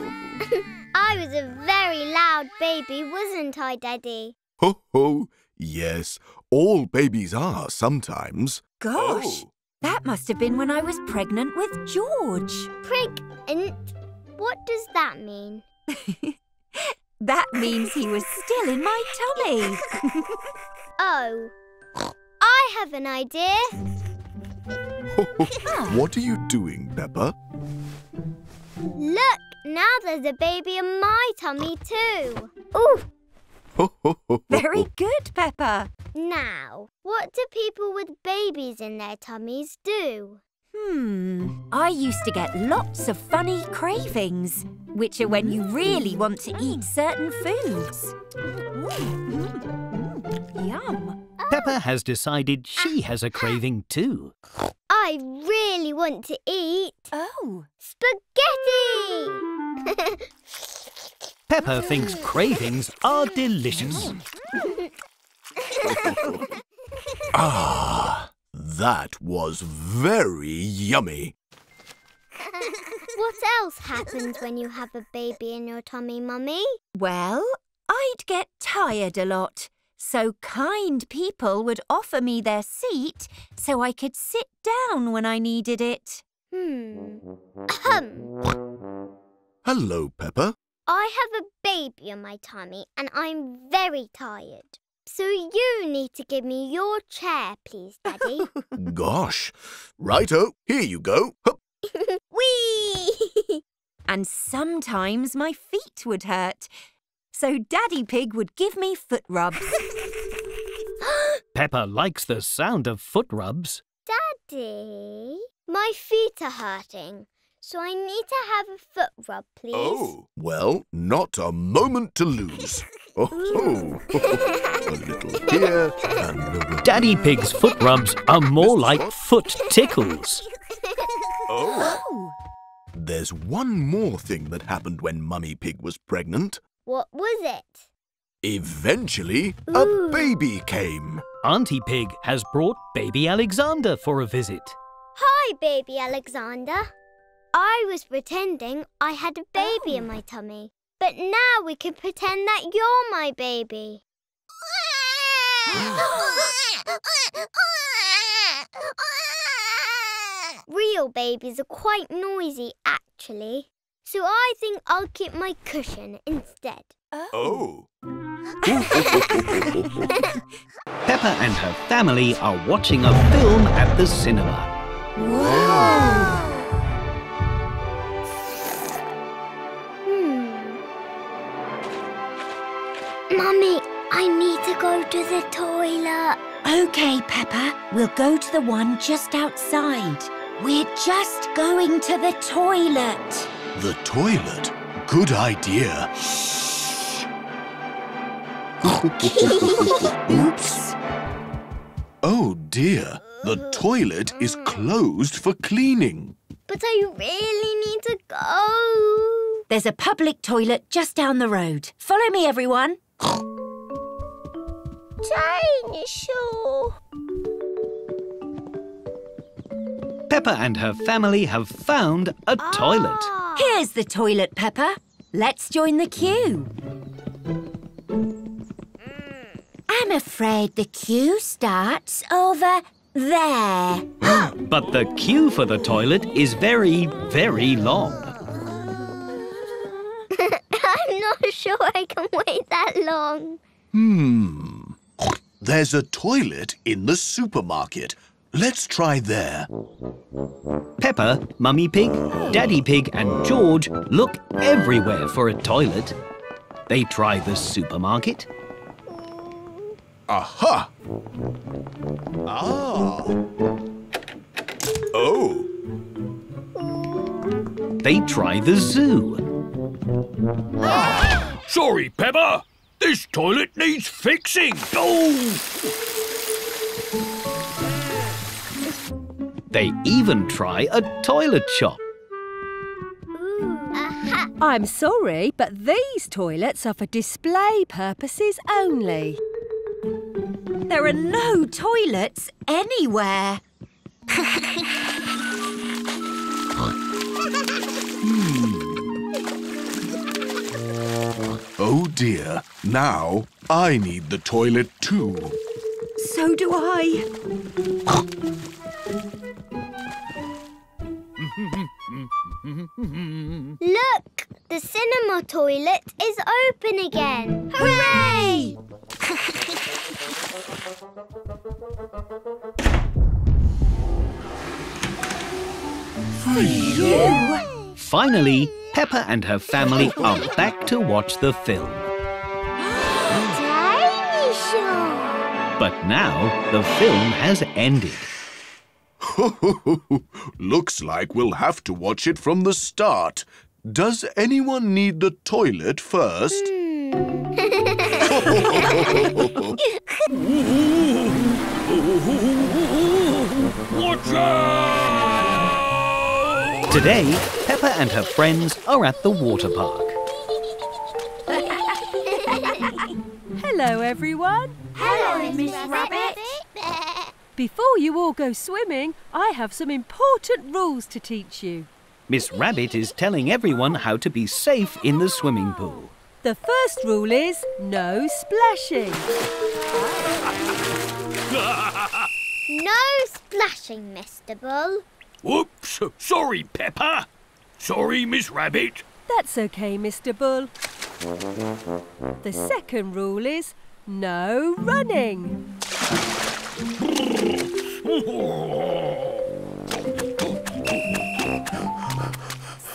I was a very loud baby, wasn't I, Daddy? Ho, ho, yes. All babies are sometimes. Gosh, oh. That must have been when I was pregnant with George. Pregnant? What does that mean? That means he was still in my tummy. Oh, I have an idea. Ho, ho. What are you doing, Peppa? Look. Now there's a baby in my tummy too. Ooh! Very good, Peppa. Now, what do people with babies in their tummies do? Hmm, I used to get lots of funny cravings, which are when you really want to eat certain foods. Yum. Peppa has decided she has a craving too. I really want to eat... Oh! Spaghetti! Peppa thinks cravings are delicious. Ah! That was very yummy. What else happens when you have a baby in your tummy, Mummy? Well, I'd get tired a lot. So kind people would offer me their seat so I could sit down when I needed it. Hmm. Ahem. Hello, Peppa. I have a baby on my tummy and I'm very tired. So you need to give me your chair, please, Daddy. Gosh. Righto, here you go. Whee! And sometimes my feet would hurt. So Daddy Pig would give me foot rubs. Peppa likes the sound of foot rubs. Daddy, my feet are hurting, so I need to have a foot rub, please. Oh, well, not a moment to lose. Oh, oh, oh. A little here and a little... Daddy Pig's foot rubs are more like foot tickles. Oh. There's one more thing that happened when Mummy Pig was pregnant. What was it? Eventually, Ooh. a baby came. Auntie Pig has brought Baby Alexander for a visit. Hi, Baby Alexander. I was pretending I had a baby oh. in my tummy. But now we can pretend that you're my baby. Real babies are quite noisy, actually. So I think I'll keep my cushion instead. Oh! Peppa and her family are watching a film at the cinema. Whoa! Mummy, I need to go to the toilet. OK, Peppa. We'll go to the one just outside. We're just going to the toilet. The toilet? Good idea. Shh. Oops. Oh, dear. The toilet is closed for cleaning. But I really need to go. There's a public toilet just down the road. Follow me, everyone. Dinosaur. Peppa and her family have found a ah. toilet. Here's the toilet, Peppa. Let's join the queue. Mm. I'm afraid the queue starts over there. But the queue for the toilet is very, very long. I'm not sure I can wait that long. Hmm. There's a toilet in the supermarket. Let's try there. Peppa, Mummy Pig, Daddy Pig and George look everywhere for a toilet. They try the supermarket. Aha! Ah! Oh! They try the zoo. Ah! Sorry, Peppa. This toilet needs fixing. Oh! They even try a toilet shop. Ooh. Aha. I'm sorry, but these toilets are for display purposes only. There are no toilets anywhere. hmm. Oh, dear. Now I need the toilet too. So do I. Look! The cinema toilet is open again. Hooray! For you! Finally, Peppa and her family are back to watch the film. Dinosaur! But now the film has ended. Looks like we'll have to watch it from the start. Does anyone need the toilet first? Hmm. Watch out! Today, Peppa and her friends are at the water park. Hello, everyone. Hello, Miss Rabbit. Before you all go swimming, I have some important rules to teach you. Miss Rabbit is telling everyone how to be safe in the swimming pool. The first rule is no splashing. No splashing, Mister Bull. Whoops! Sorry, Peppa. Sorry, Miss Rabbit. That's OK, Mister Bull. The second rule is no running.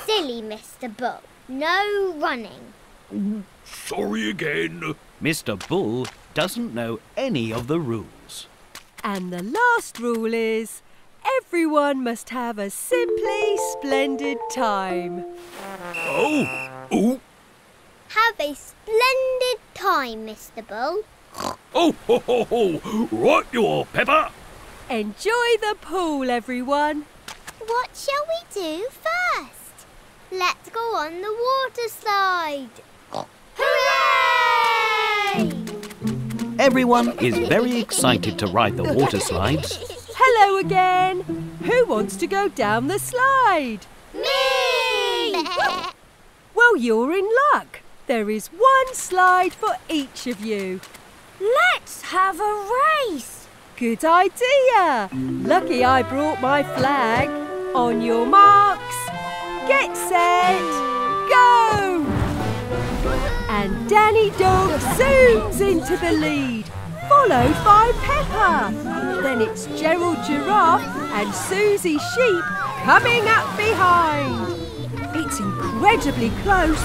Silly Mister Bull. No running. Sorry again. Mister Bull doesn't know any of the rules. And the last rule is... everyone must have a simply splendid time. Oh! Ooh. Have a splendid time, Mister Bull. Oh, ho, ho, ho. Right you are, Peppa. Enjoy the pool, everyone. What shall we do first? Let's go on the water slide. Hooray! Everyone is very excited to ride the water slides. Hello again. Who wants to go down the slide? Me! Well, you're in luck. There is one slide for each of you. Let's have a race. Good idea. Lucky I brought my flag. On your marks, get set, go! And Danny Dog zooms into the lead, followed by Peppa. Then it's Gerald Giraffe and Susie Sheep coming up behind. It's incredibly close.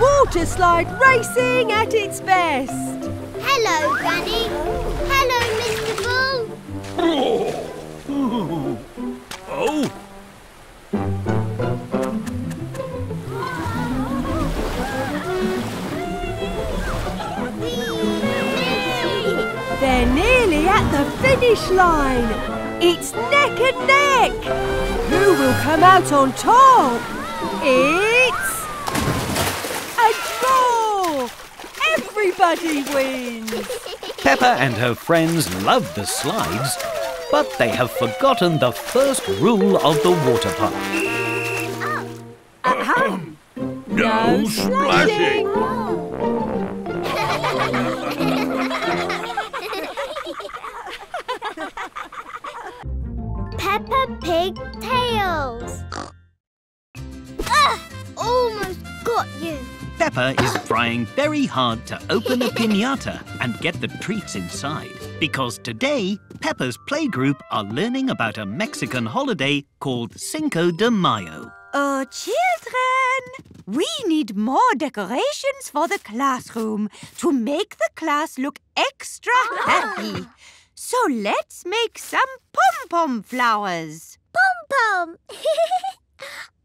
Water slide racing at its best. Hello, Granny. Hello, Mister Bull. Oh! They're nearly at the finish line. It's neck and neck. Who will come out on top? It's a draw. Everybody wins. Peppa and her friends love the slides, but they have forgotten the first rule of the water park. Oh. Uh-huh. No, no splashing. Peppa Pig tails. Ugh, almost got you. Peppa is trying very hard to open a piñata and get the treats inside, because today Peppa's playgroup are learning about a Mexican holiday called Cinco de Mayo. Oh, children, we need more decorations for the classroom to make the class look extra happy. So let's make some pom-pom flowers. Pom-pom!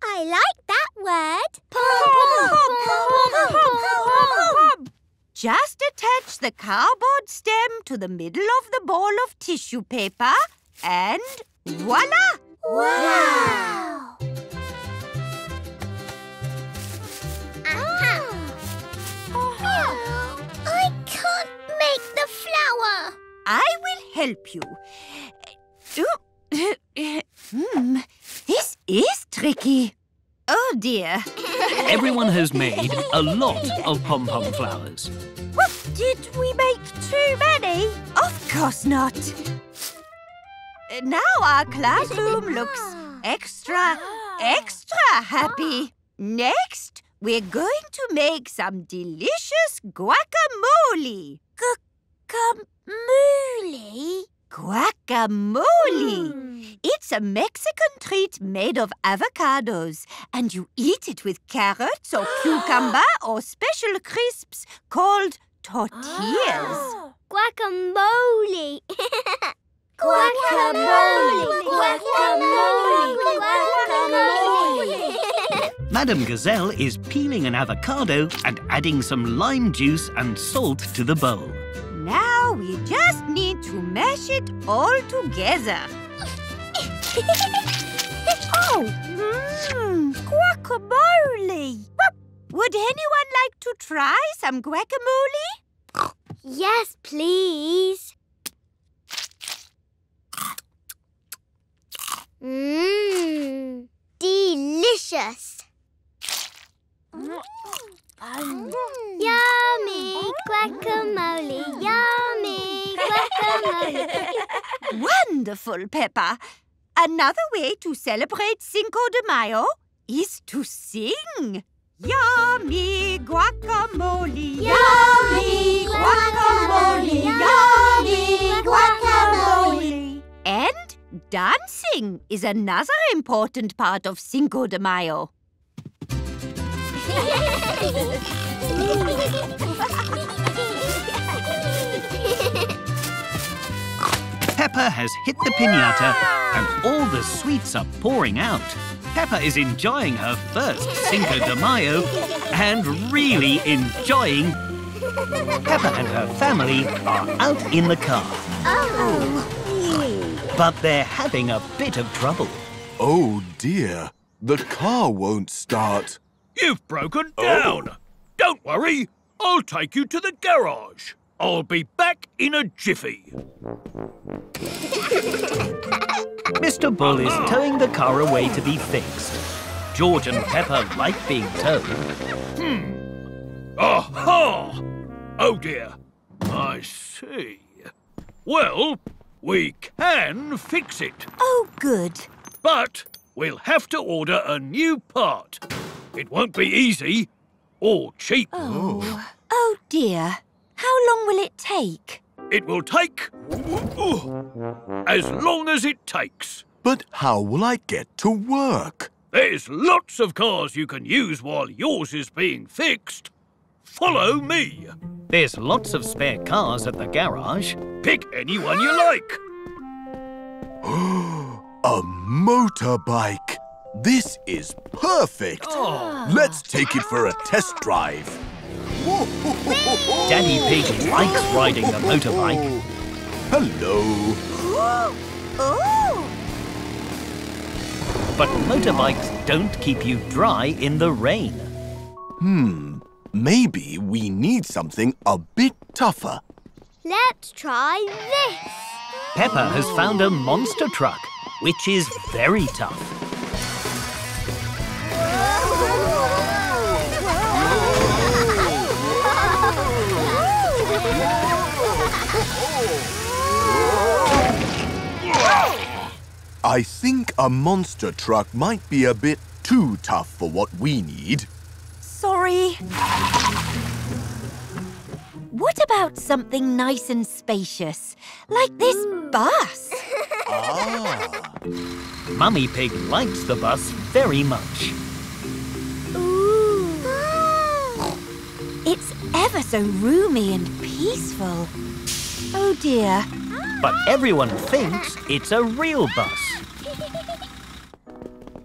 I like that word. Pom-pom! Just attach the cardboard stem to the middle of the ball of tissue paper and voila! Wow! Aha! Oh, I can't make the flower. I will help you. Hmm, this is tricky. Oh, dear. Everyone has made a lot of pom-pom flowers. What, did we make too many? Of course not. Now our classroom looks extra, extra happy. Next, we're going to make some delicious guacamole. Guacamole? Guacamole? Guacamole. Mm. It's a Mexican treat made of avocados, and you eat it with carrots or cucumber or special crisps called tortillas. Oh. Guacamole. Guacamole. Guacamole. Guacamole. Guacamole. Madame Gazelle is peeling an avocado and adding some lime juice and salt to the bowl. Now we just need to mash it all together. Oh, mmm, guacamole. Would anyone like to try some guacamole? Yes, please. Mmm, delicious. Mm. Um, yummy guacamole, yummy guacamole. Wonderful, Peppa. Another way to celebrate Cinco de Mayo is to sing. Yummy guacamole, yummy guacamole, yummy guacamole. And dancing is another important part of Cinco de Mayo. Peppa has hit the piñata and all the sweets are pouring out. Peppa is enjoying her first Cinco de Mayo and really enjoying Peppa and her family are out in the car. Oh! But they're having a bit of trouble. Oh dear, the car won't start. You've broken down. Oh. Don't worry, I'll take you to the garage. I'll be back in a jiffy. Mister Bull is towing the car away to be fixed. George and Peppa like being towed. Hmm. Aha! Oh dear. I see. Well, we can fix it. Oh, good. But we'll have to order a new part. It won't be easy or cheap. Oh, oh dear. How long will it take? It will take oh, as long as it takes. But how will I get to work? There's lots of cars you can use while yours is being fixed. Follow me. There's lots of spare cars at the garage. Pick any one you like. A motorbike. This is perfect. Oh. Let's take it for a test drive. Daddy Pig likes riding the motorbike. Hello. But motorbikes don't keep you dry in the rain. Hmm. Maybe we need something a bit tougher. Let's try this. Peppa has found a monster truck, which is very tough. I think a monster truck might be a bit too tough for what we need. Sorry. What about something nice and spacious, like this bus? Ah. Mummy Pig likes the bus very much. Ooh. It's ever so roomy and peaceful. Oh dear. But everyone thinks it's a real bus.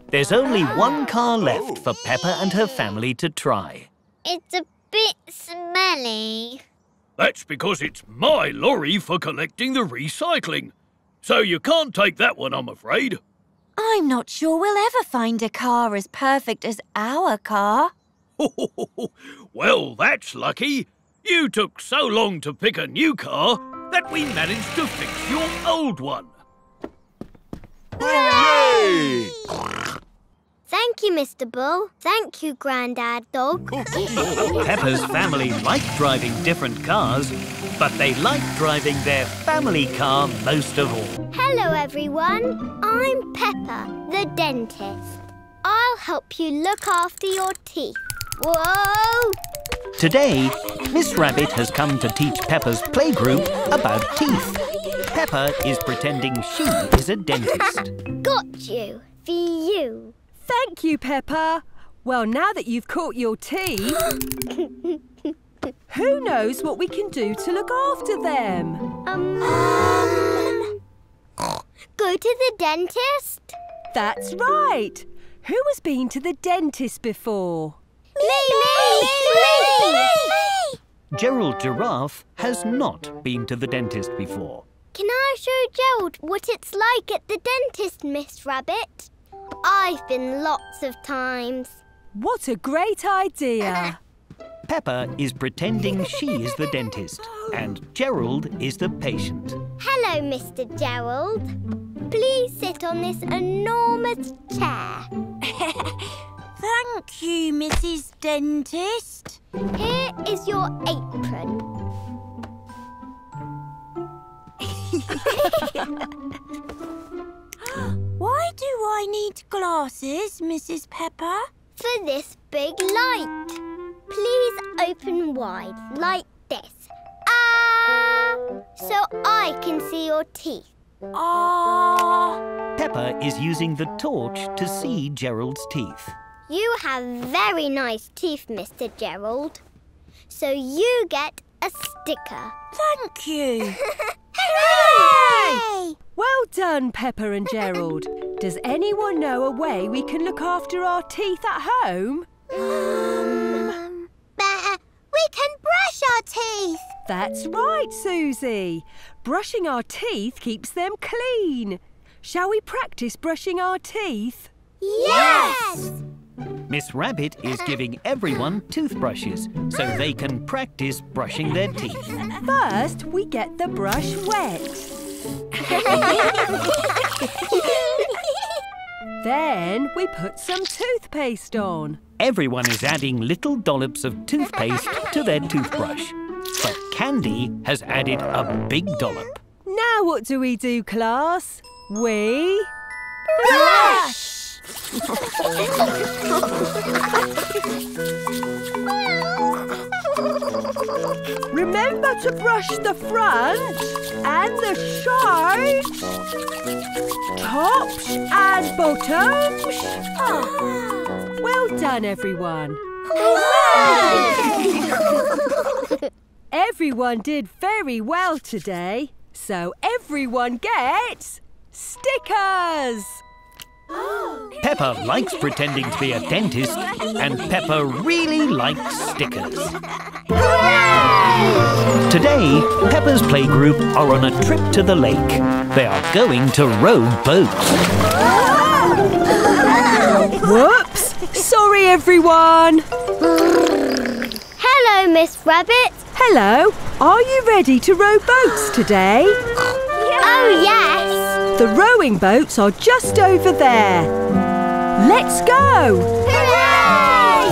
There's only one car left for Peppa and her family to try. It's a bit smelly. That's because it's my lorry for collecting the recycling. So you can't take that one, I'm afraid. I'm not sure we'll ever find a car as perfect as our car. Well, that's lucky. You took so long to pick a new car that we managed to fix your old one. Hooray! Thank you, Mister Bull. Thank you, Grandad Dog. Peppa's family like driving different cars, but they like driving their family car most of all. Hello, everyone. I'm Peppa, the dentist. I'll help you look after your teeth. Whoa! Today, Miss Rabbit has come to teach Peppa's playgroup about teeth. Peppa is pretending she is a dentist. Got you. For you. Thank you, Peppa. Well, now that you've caught your teeth, who knows what we can do to look after them? Um, um... Go to the dentist? That's right. Who has been to the dentist before? Me, me, me, me, me! Gerald Giraffe has not been to the dentist before. Can I show Gerald what it's like at the dentist, Miss Rabbit? I've been lots of times. What a great idea! Peppa is pretending she is the dentist and Gerald is the patient. Hello, Mister Gerald. Please sit on this enormous chair. Thank you, Missus Dentist. Here is your apron. Why do I need glasses, Missus Pepper? For this big light. Please open wide, like this. Ah! So I can see your teeth. Ah! Peppa is using the torch to see Gerald's teeth. You have very nice teeth, Mister Gerald. So you get a sticker. Thank you. Hooray! Well done, Peppa and Gerald. Does anyone know a way we can look after our teeth at home? Um, um, we can brush our That's right, Susie. Brushing our teeth keeps them clean. Shall we practice brushing our teeth? Yes! Miss Rabbit is giving everyone toothbrushes so they can practice brushing their teeth. First, we get the brush wet. Then we put some toothpaste on. Everyone is adding little dollops of toothpaste to their toothbrush. But Candy has added a big dollop. Now what do we do, class? We... brush! Remember to brush the front and the sides, tops and bottoms. Oh. Well done, everyone. Hooray! Everyone did very well today, so everyone gets stickers. Peppa likes pretending to be a dentist, and Peppa really likes stickers. Hooray! Today, Peppa's playgroup are on a trip to the lake. They are going to row boats. Whoops! Sorry, everyone. Hello, Miss Rabbit. Hello. Are you ready to row boats today? Oh, yes. The rowing boats are just over there. Let's go! Hooray!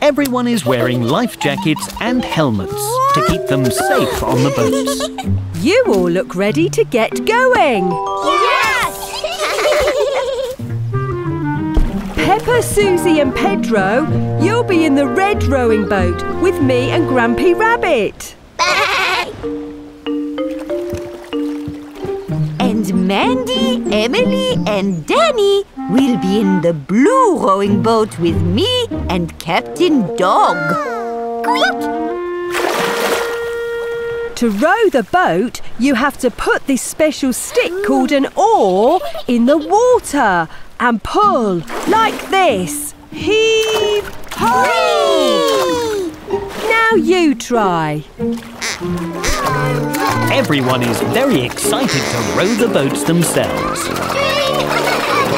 Everyone is wearing life jackets and helmets to keep them safe on the boats. You all look ready to get going. Yes! Peppa, Susie and Pedro, you'll be in the red rowing boat with me and Grampy Rabbit. And Mandy, Emily and Danny will be in the blue rowing boat with me and Captain Dog. Quick! To row the boat, you have to put this special stick called an oar in the water and pull like this. Heave ho! Now you try. Everyone is very excited to row the boats themselves.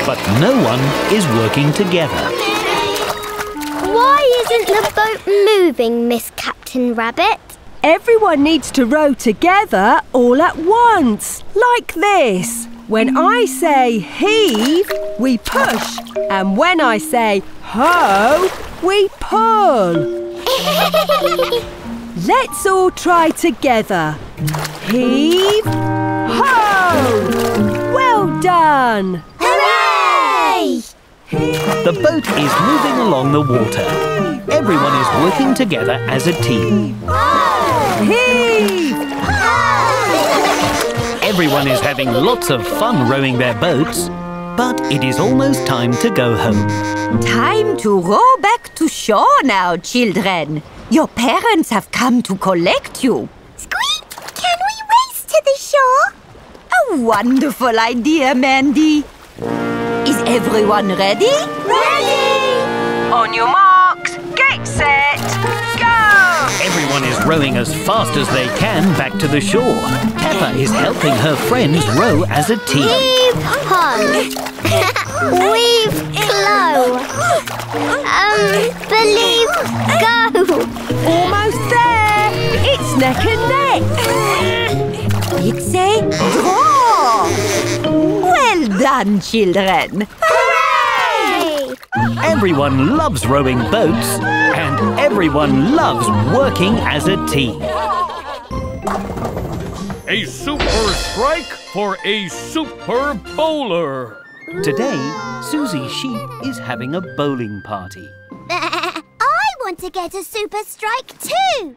But no one is working together. Why isn't the boat moving, Miss Captain Rabbit? Everyone needs to row together all at once, like this. When I say heave, we push. And when I say ho, we pull. Let's all try together. Heave, ho! Well done! Hooray! The boat is moving along the water. Everyone is working together as a team. Heave! Ho! Everyone is having lots of fun rowing their boats, but it is almost time to go home. Time to row back to shore now, children. Your parents have come to collect you. Squeak! Can we race to the shore? A wonderful idea, Mandy. Is everyone ready? Ready! On your marks, get set, go! Everyone is rowing as fast as they can back to the shore. Peppa is helping her friends row as a team. Weave hug. Weave glow. Um, believe go. Almost there! It's neck and neck! It's a draw! Well done, children! Hooray! Everyone loves rowing boats and everyone loves working as a team. A super strike for a super bowler! Today, Susie Sheep is having a bowling party. To get a super strike too.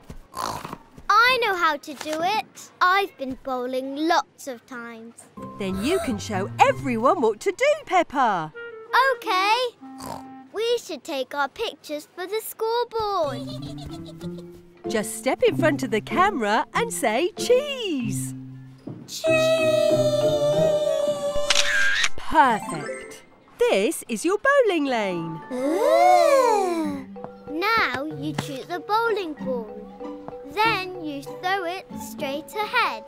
I know how to do it. I've been bowling lots of times. Then you can show everyone what to do, Peppa. Okay. We should take our pictures for the scoreboard. Just step in front of the camera and say cheese. Cheese. Perfect. This is your bowling lane. Ooh. you shoot the bowling ball. Then you throw it straight ahead,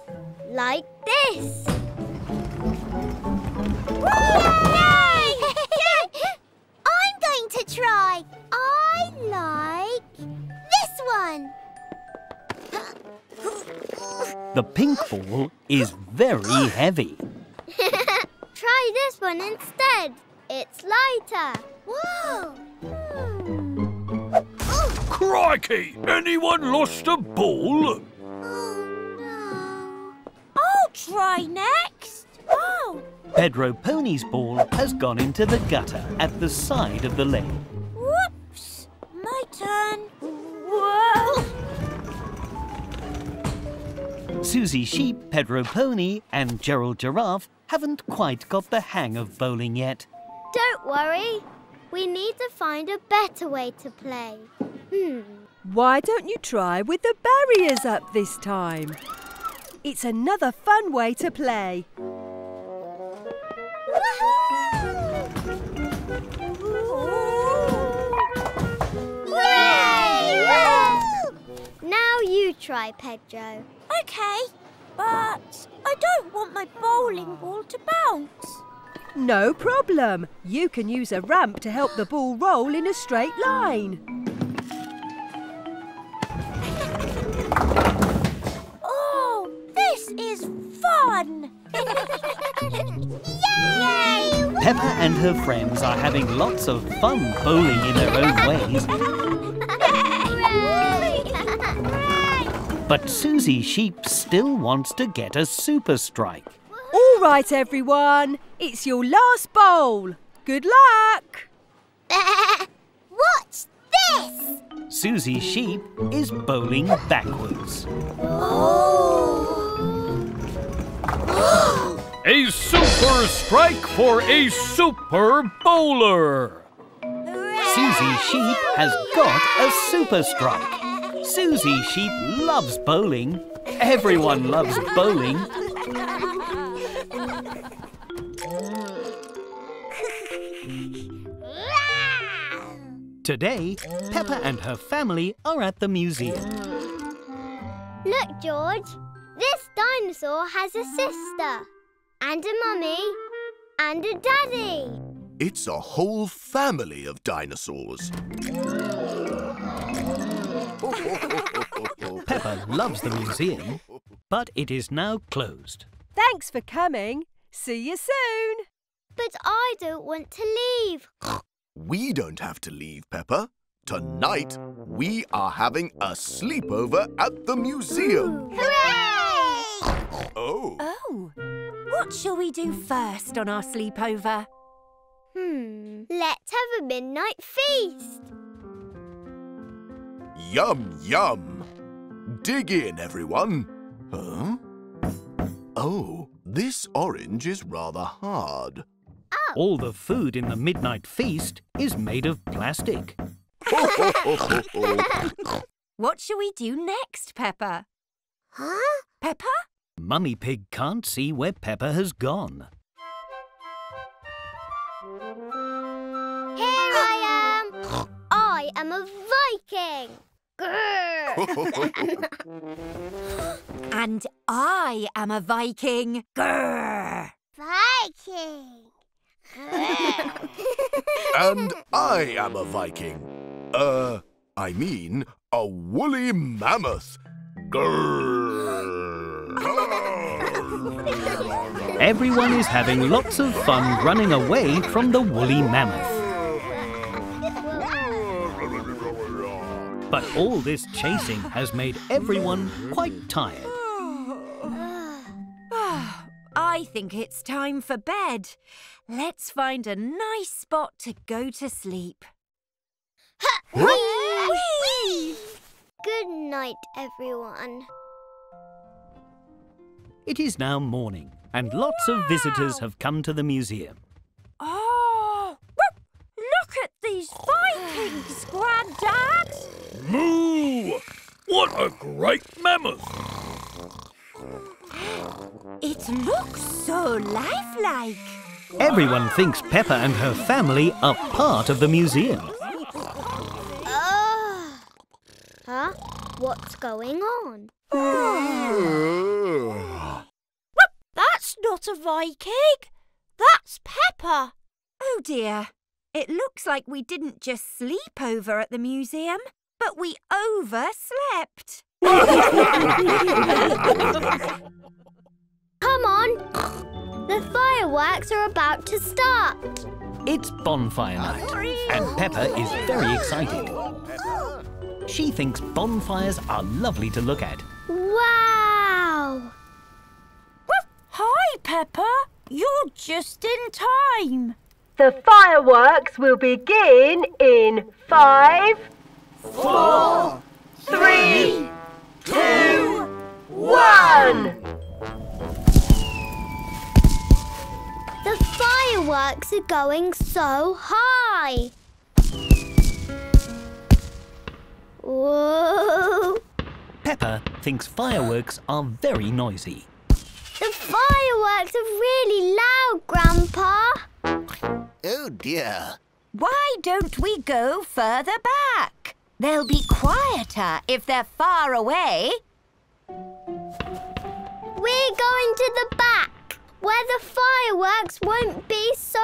like this. Yay! Yay! I'm going to try. I like this one. The pink ball is very heavy. Try this one instead. It's lighter. Whoa! Hmm. Crikey! Anyone lost a ball? Oh, no. I'll try next. Oh! Pedro Pony's ball has gone into the gutter at the side of the lane. Whoops! My turn. Whoa! Susie Sheep, Pedro Pony and Gerald Giraffe haven't quite got the hang of bowling yet. Don't worry. We need to find a better way to play. Hmm. Why don't you try with the barriers up this time? It's another fun way to play. Woohoo! Yay! Woo! Now you try, Pedro. Okay, but I don't want my bowling ball to bounce. No problem. You can use a ramp to help the ball roll in a straight line. Oh, this is fun! Yay! Peppa and her friends are having lots of fun bowling in their own ways. But Susie Sheep still wants to get a super strike. All right, everyone. It's your last bowl. Good luck. What's this? Susie Sheep is bowling backwards. Oh. A super strike for a super bowler. Susie Sheep has got a super strike. Susie Sheep loves bowling. Everyone loves bowling. Today, Peppa and her family are at the museum. Look, George. This dinosaur has a sister. And a mummy, and a daddy. It's a whole family of dinosaurs. Peppa loves the museum, but it is now closed. Thanks for coming. See you soon. But I don't want to leave. We don't have to leave, Peppa. Tonight, we are having a sleepover at the museum. Ooh. Hooray! Oh. Oh. What shall we do first on our sleepover? Hmm, let's have a midnight feast. Yum, yum. Dig in, everyone. Huh? Oh, this orange is rather hard. Oh. All the food in the midnight feast is made of plastic. What shall we do next, Peppa? Huh? Peppa? Mummy Pig can't see where Peppa has gone. Here I am! I am a Viking! Grrr! And I am a Viking! Grrr! Viking! Grrr. And I am a Viking. Uh, I mean a woolly mammoth. Grrr! Everyone is having lots of fun running away from the woolly mammoth. But all this chasing has made everyone quite tired. I think it's time for bed. Let's find a nice spot to go to sleep. Good night, everyone. It is now morning, and lots wow. of visitors have come to the museum. Oh, look at these Vikings, Grandad! Moo! What a great mammoth! It looks so lifelike. Everyone thinks Peppa and her family are part of the museum. Oh. Peppa. What's going on? That's not a Viking. That's Peppa. Oh dear. It looks like we didn't just sleep over at the museum, but we overslept. Come on. The fireworks are about to start. It's bonfire night, and Peppa is very excited. She thinks bonfires are lovely to look at. Wow! Hi, Peppa. You're just in time. The fireworks will begin in five, four, three, two, one. The fireworks are going so high. Whoa! Peppa thinks fireworks are very noisy. The fireworks are really loud, Grandpa. Oh dear. Why don't we go further back? They'll be quieter if they're far away. We're going to the back, where the fireworks won't be so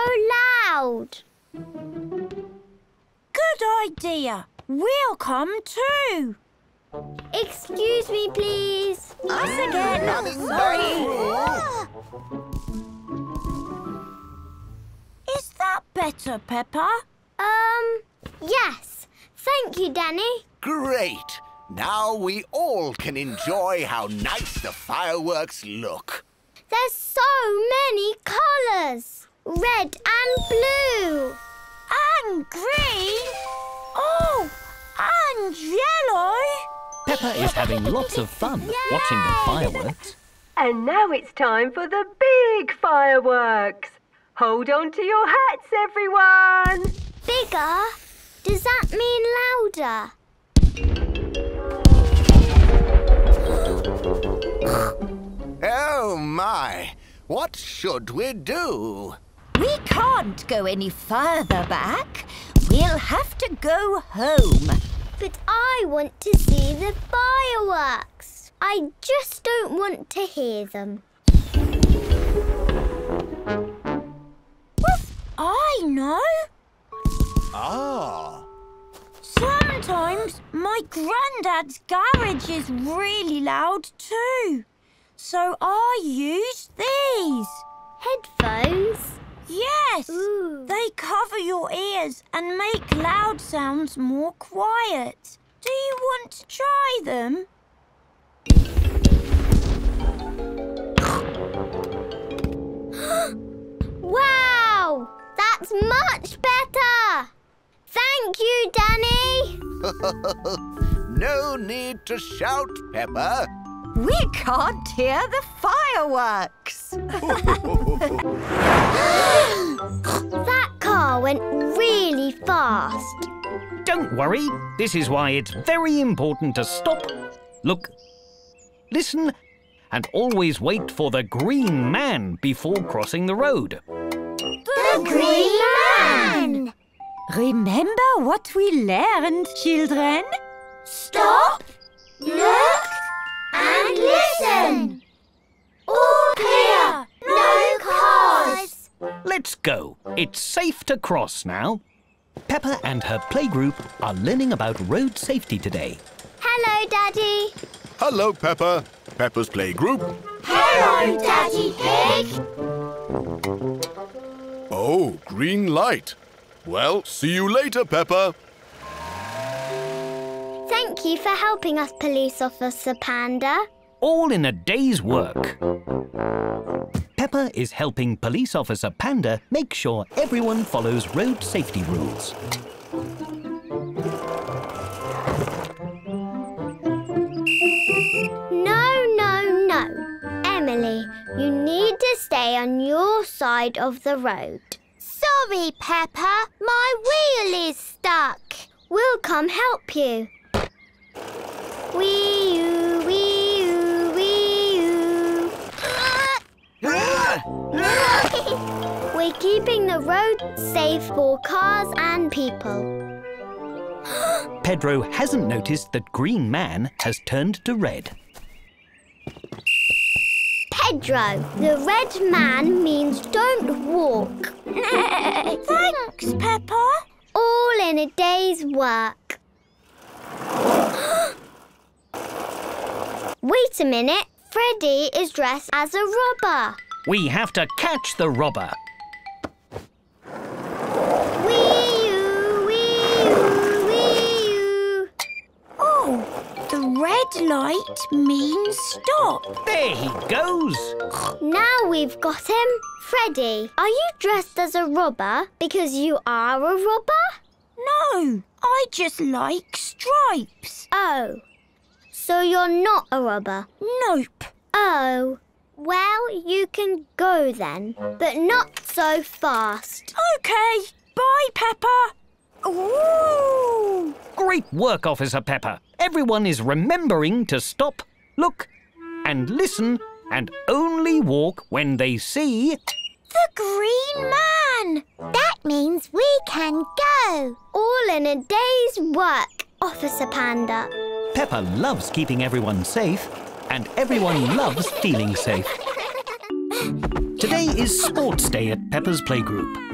loud. Good idea. We'll come too. Excuse me, please. Us again. Sorry. Is that better, Peppa? Um, yes. Thank you, Danny. Great. Now we all can enjoy how nice the fireworks look. There's so many colours. Red and blue. And green. Oh, and yellow. Peppa is having lots of fun Yay! watching the fireworks. And now it's time for the big fireworks. Hold on to your hats, everyone. Bigger? Does that mean louder? Oh, my. What should we do? We can't go any further back. We'll have to go home. But I want to see the fireworks. I just don't want to hear them. Woof, I know. Ah. Sometimes my granddad's garage is really loud too. So I use these. Headphones? Yes, Ooh. They cover your ears and make loud sounds more quiet. Do you want to try them? Wow, that's much better. Thank you, Danny. No need to shout, Peppa. We can't hear the fireworks. That car went really fast. Don't worry. This is why it's very important to stop, look, listen, and always wait for the green man before crossing the road. The green man! Remember what we learned, children? Stop, look, and listen! All clear! No cars! Let's go. It's safe to cross now. Peppa and her playgroup are learning about road safety today. Hello, Daddy. Hello, Peppa. Peppa's playgroup. Hello, Daddy Pig. Oh, green light. Well, see you later, Peppa. Thank you for helping us, Police Officer Panda. All in a day's work. Peppa is helping Police Officer Panda make sure everyone follows road safety rules. No, no, no. Emily, you need to stay on your side of the road. Sorry, Peppa. My wheel is stuck. We'll come help you. Wee-oo, wee-oo, wee-oo. We're keeping the road safe for cars and people. Pedro hasn't noticed that Green Man has turned to red. Pedro, the red man means don't walk. Thanks, Peppa. All in a day's work. Wait a minute. Freddy is dressed as a robber. We have to catch the robber. Wee-oo, wee-oo, wee-oo. Oh, the red light means stop. There he goes. Now we've got him. Freddy, are you dressed as a robber because you are a robber? No, I just like stripes. Oh, so you're not a robber? Nope. Oh, well, you can go then, but not so fast. OK. Bye, Peppa. Ooh! Great work, Officer Peppa. Everyone is remembering to stop, look and listen and only walk when they see... the Green Man. That means we can go. All in a day's work, Officer Panda. Peppa loves keeping everyone safe, and everyone loves feeling safe. Today is sports day at Peppa's playgroup.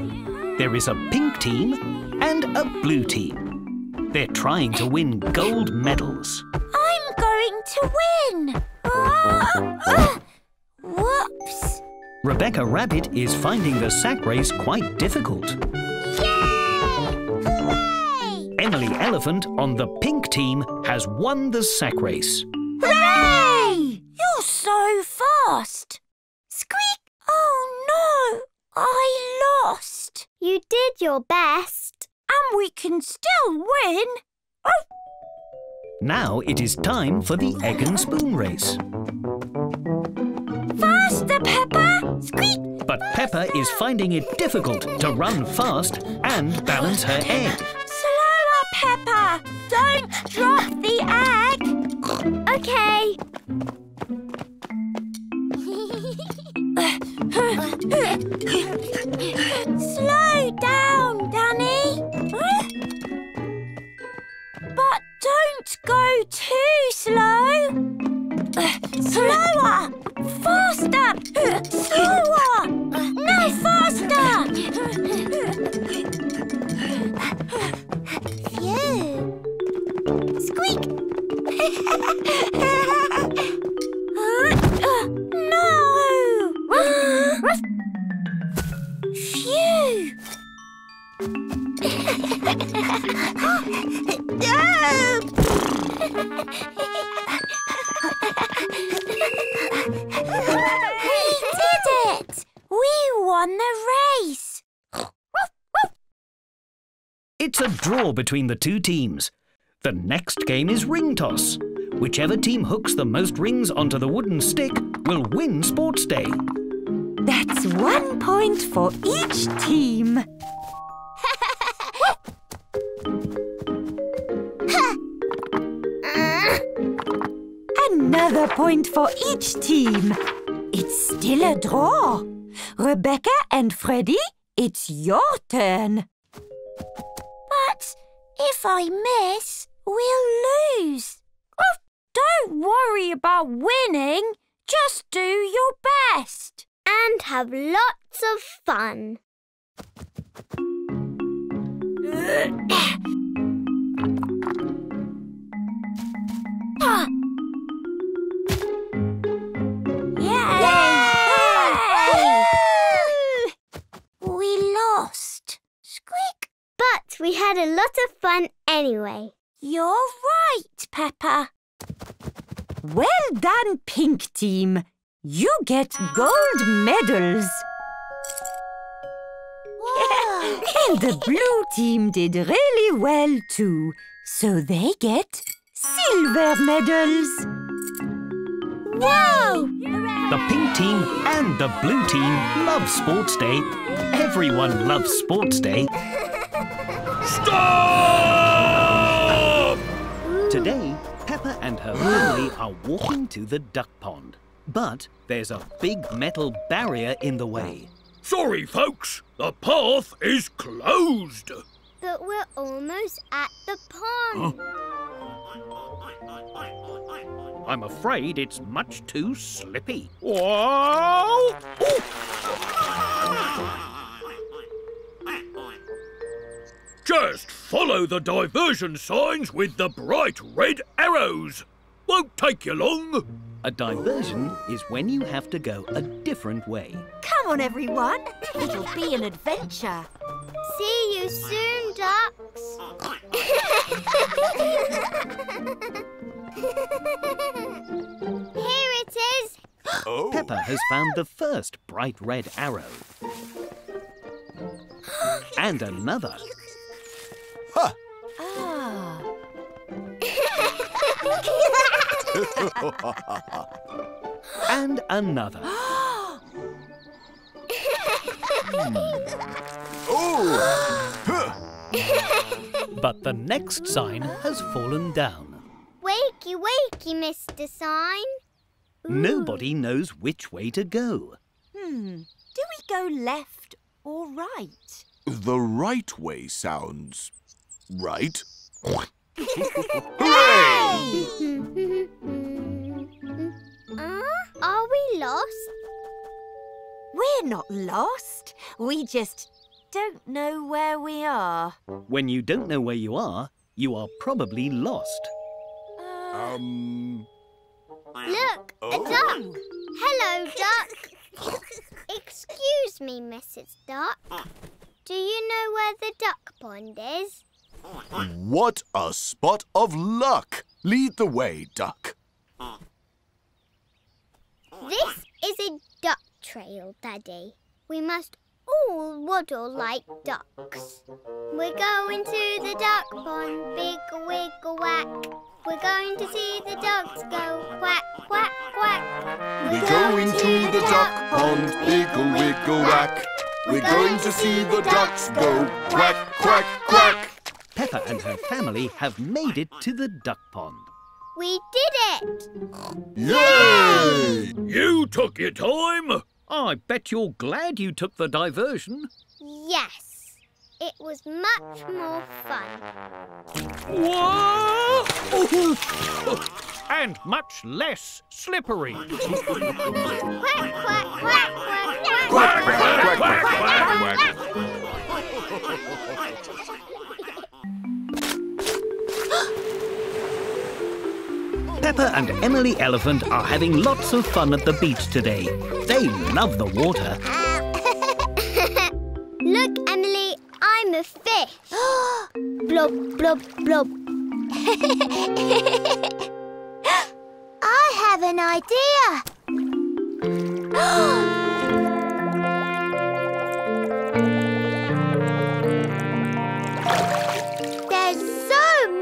There is a pink team and a blue team. They're trying to win gold medals. I'm going to win! Uh, uh, whoops! Rebecca Rabbit is finding the sack race quite difficult. Emily Elephant on the pink team has won the sack race. Hooray! You're so fast. Squeak! Oh, no! I lost. You did your best. And we can still win. Oh. Now it is time for the egg and spoon race. Faster, Peppa! Squeak! But Peppa faster. Is finding it difficult to run fast and balance her egg. Peppa, don't drop the egg. Okay. Slow down, Danny. But don't go too slow. Slower, faster, slower. No, faster. Squeak! No! Phew! We did it! We won the race! It's a draw between the two teams. The next game is ring toss. Whichever team hooks the most rings onto the wooden stick will win sports day. That's one point for each team. Another point for each team. It's still a draw. Rebecca and Freddy, it's your turn. But if I miss... we'll lose. Oh, don't worry about winning. Just do your best. And have lots of fun. Yay! Yay! We lost. Squeak. But we had a lot of fun anyway. You're right, Peppa. Well done, pink team. You get gold medals. And the blue team did really well too. So they get silver medals. Wow! The pink team and the blue team love sports day. Everyone loves sports day. Stop! Today, Peppa and her family are walking to the duck pond. But there's a big metal barrier in the way. Sorry, folks. The path is closed. But we're almost at the pond. Huh? I'm afraid it's much too slippy. Whoa! Just follow the diversion signs with the bright red arrows. Won't take you long. A diversion is when you have to go a different way. Come on, everyone. It'll be an adventure. See you soon, ducks. Here it is. Oh. Peppa has found the first bright red arrow. And another. Huh. Ah. And another. hmm. But the next sign has fallen down. Wakey, wakey, Mister Sign. Ooh. Nobody knows which way to go. Hmm. Do we go left or right? The right way sounds right. Hooray! uh, are we lost? We're not lost. We just don't know where we are. When you don't know where you are, you are probably lost. Uh... Um. Look, oh. A duck. Hello, duck. Excuse me, Missus Duck. Do you know where the duck pond is? What a spot of luck! Lead the way, duck. This is a duck trail, Daddy. We must all waddle like ducks. We're going to the duck pond, big wiggle whack. We're going to see the ducks go quack, quack, quack. We're going to the duck pond, big wiggle whack. We're going to see the ducks go quack, quack, quack. Peppa and her family have made it to the duck pond. We did it! Yay! You took your time. I bet you're glad you took the diversion. Yes. It was much more fun. Whoa! And much less slippery. Quack, quack, quack, quack, quack, quack, quack, quack, quack, quack. Peppa and Emily Elephant are having lots of fun at the beach today. They love the water. Uh, Look, Emily, I'm a fish. Blob, blob, blob. I have an idea.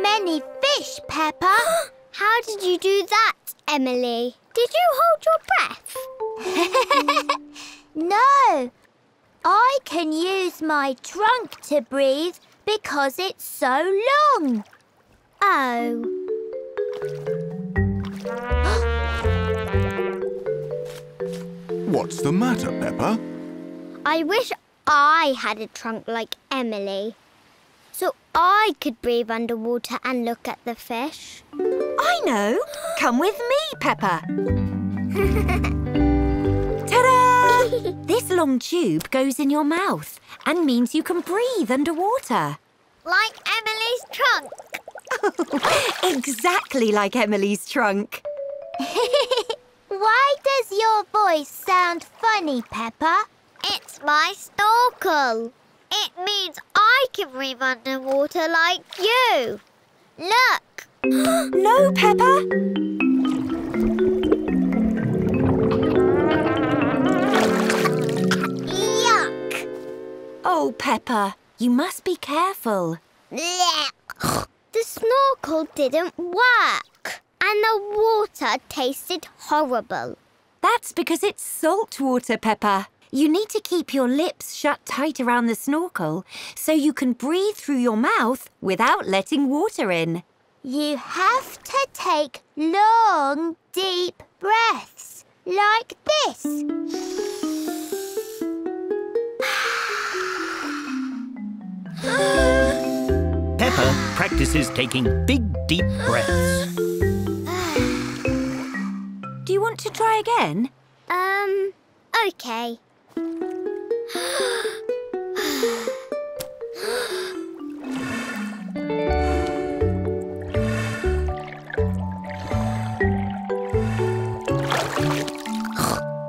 Many fish, Peppa. How did you do that, Emily? Did you hold your breath? No. I can use my trunk to breathe because it's so long. Oh. What's the matter, Peppa? I wish I had a trunk like Emily. So I could breathe underwater and look at the fish. I know. Come with me, Peppa. Ta-da! This long tube goes in your mouth and means you can breathe underwater. Like Emily's trunk. Exactly like Emily's trunk. Why does your voice sound funny, Peppa? It's my snorkel. It means I can breathe underwater like you. Look! No, Peppa! Yuck! Oh, Peppa, you must be careful. The snorkel didn't work, and the water tasted horrible. That's because it's salt water, Peppa. You need to keep your lips shut tight around the snorkel so you can breathe through your mouth without letting water in. You have to take long, deep breaths, like this. Peppa practices taking big, deep breaths. Do you want to try again? Um, okay.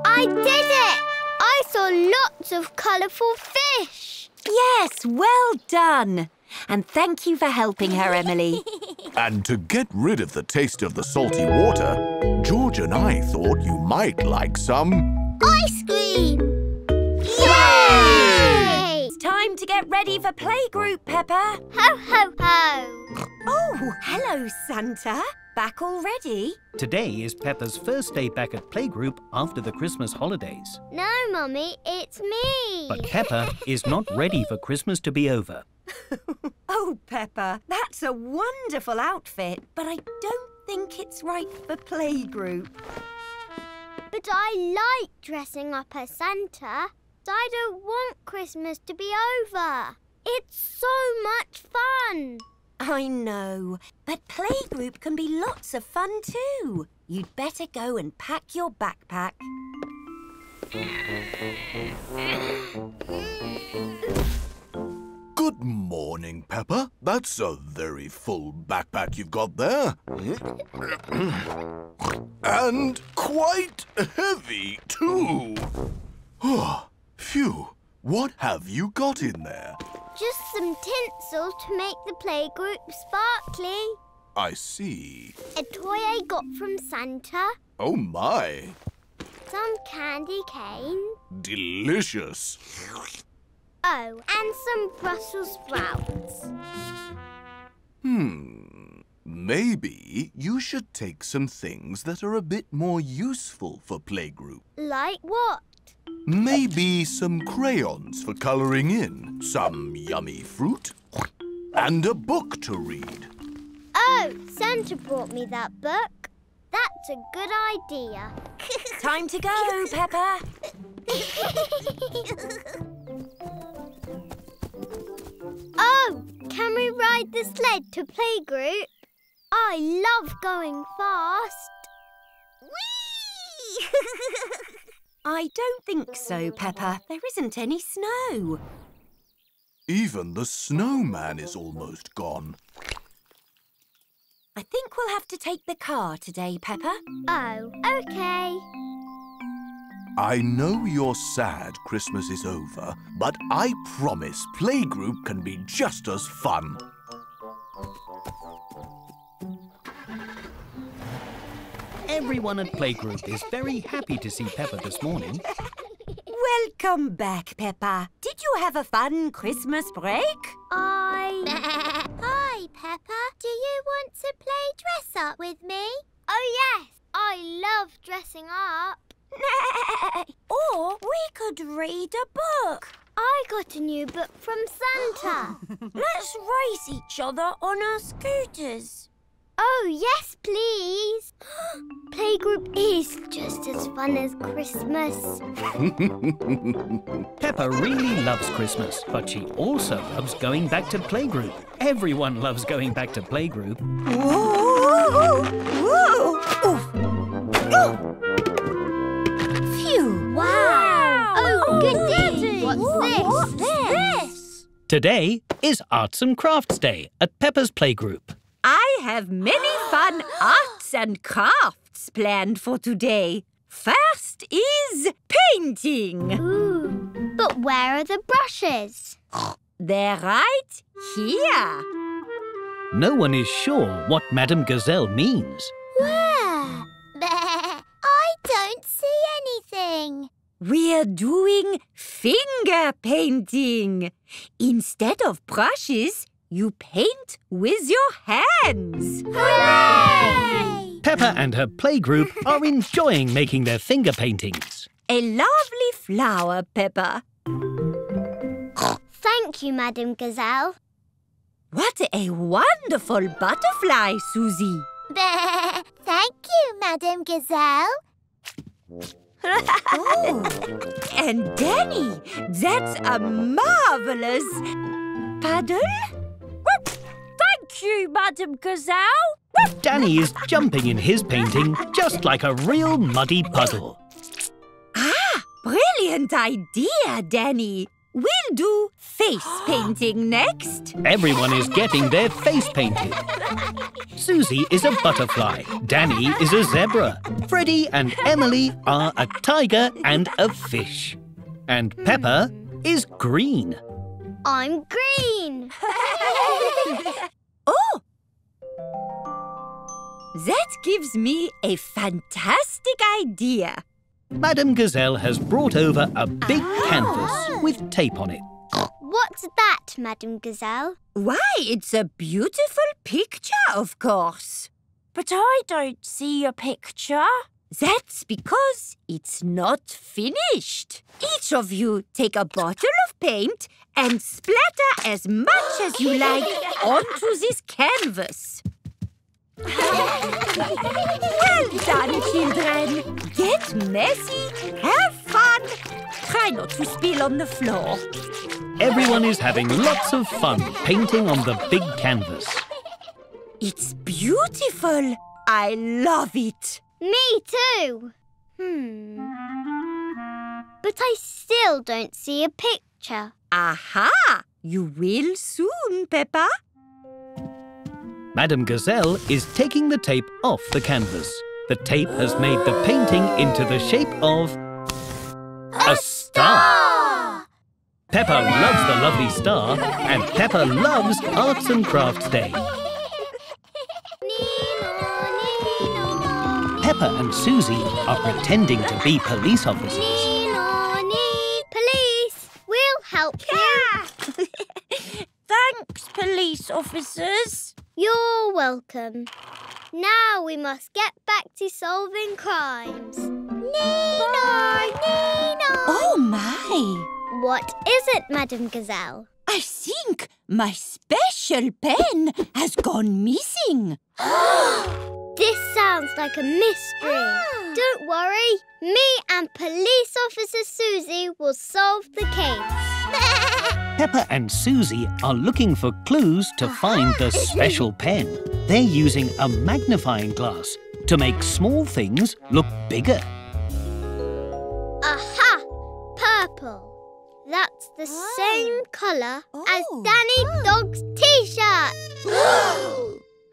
I did it! I saw lots of colourful fish. Yes, well done. And thank you for helping her, Emily. And to get rid of the taste of the salty water, George and I thought you might like some... ice cream! Yay! It's time to get ready for playgroup, Peppa. Ho, ho, ho! Oh, hello, Santa. Back already? Today is Peppa's first day back at playgroup after the Christmas holidays. No, Mummy, it's me. But Peppa is not ready for Christmas to be over. Oh, Peppa, that's a wonderful outfit, but I don't think it's right for playgroup. But I like dressing up as Santa. I don't want Christmas to be over. It's so much fun. I know, but playgroup can be lots of fun too. You'd better go and pack your backpack. Good morning, Peppa. That's a very full backpack you've got there. And quite heavy too. Phew. What have you got in there? Just some tinsel to make the playgroup sparkly. I see. A toy I got from Santa. Oh, my. Some candy cane. Delicious. Oh, and some Brussels sprouts. Hmm. Maybe you should take some things that are a bit more useful for playgroup. Like what? Maybe some crayons for colouring in, some yummy fruit, and a book to read. Oh, Santa brought me that book. That's a good idea. Time to go, Peppa. Oh, can we ride the sled to playgroup? I love going fast. Whee! I don't think so, Peppa. There isn't any snow. Even the snowman is almost gone. I think we'll have to take the car today, Peppa. Oh, okay. I know you're sad Christmas is over, but I promise playgroup can be just as fun. Everyone at playgroup is very happy to see Peppa this morning. Welcome back, Peppa. Did you have a fun Christmas break? I... Hi, Peppa. Do you want to play dress-up with me? Oh, yes. I love dressing up. Or we could read a book. I got a new book from Santa. Let's race each other on our scooters. Oh, yes, please. Playgroup is just as fun as Christmas. Peppa really loves Christmas, but she also loves going back to playgroup. Everyone loves going back to playgroup. Whoa! Whoa! Ooh. Phew! Wow! wow. Oh, oh, goody! What's Ooh, this? What's this? this? Today is Arts and Crafts Day at Peppa's playgroup. I have many fun arts and crafts planned for today. First is painting. Ooh. But where are the brushes? They're right here. No one is sure what Madame Gazelle means. Where? I don't see anything. We're doing finger painting. Instead of brushes, you paint with your hands! Hooray! Peppa and her playgroup are enjoying making their finger paintings. A lovely flower, Peppa. Thank you, Madame Gazelle. What a wonderful butterfly, Susie. Thank you, Madame Gazelle. And Danny, that's a marvellous... Paddle? you, Madame Gazelle. Danny is jumping in his painting just like a real muddy puddle. Ah, brilliant idea, Danny. We'll do face painting next. Everyone is getting their face painted. Susie is a butterfly. Danny is a zebra. Freddy and Emily are a tiger and a fish. And Peppa is green. I'm green. Oh! That gives me a fantastic idea. Madame Gazelle has brought over a big oh. canvas with tape on it. What's that, Madame Gazelle? Why, it's a beautiful picture, of course. But I don't see a picture. That's because it's not finished. Each of you take a bottle of paint and splatter as much as you like onto this canvas. Well done, children. Get messy, have fun. Try not to spill on the floor. Everyone is having lots of fun painting on the big canvas. It's beautiful. I love it. Me too. Hmm. But I still don't see a picture. Aha! You will soon, Peppa. Madame Gazelle is taking the tape off the canvas. The tape has made the painting into the shape of... A, a star! Peppa loves the lovely star, and Peppa loves Arts and Crafts Day. Peppa and Susie are pretending to be police officers. Nino, nee. Police, we'll help you. Thanks, police officers. You're welcome. Now we must get back to solving crimes. Nino! Nino! Oh, my! What is it, Madame Gazelle? I think my special pen has gone missing. This sounds like a mystery. Ah. Don't worry. Me and Police Officer Susie will solve the case. Peppa and Susie are looking for clues to find the special pen. They're using a magnifying glass to make small things look bigger. Aha! Purple. That's the oh. same colour oh. as Danny oh. Dog's T-shirt.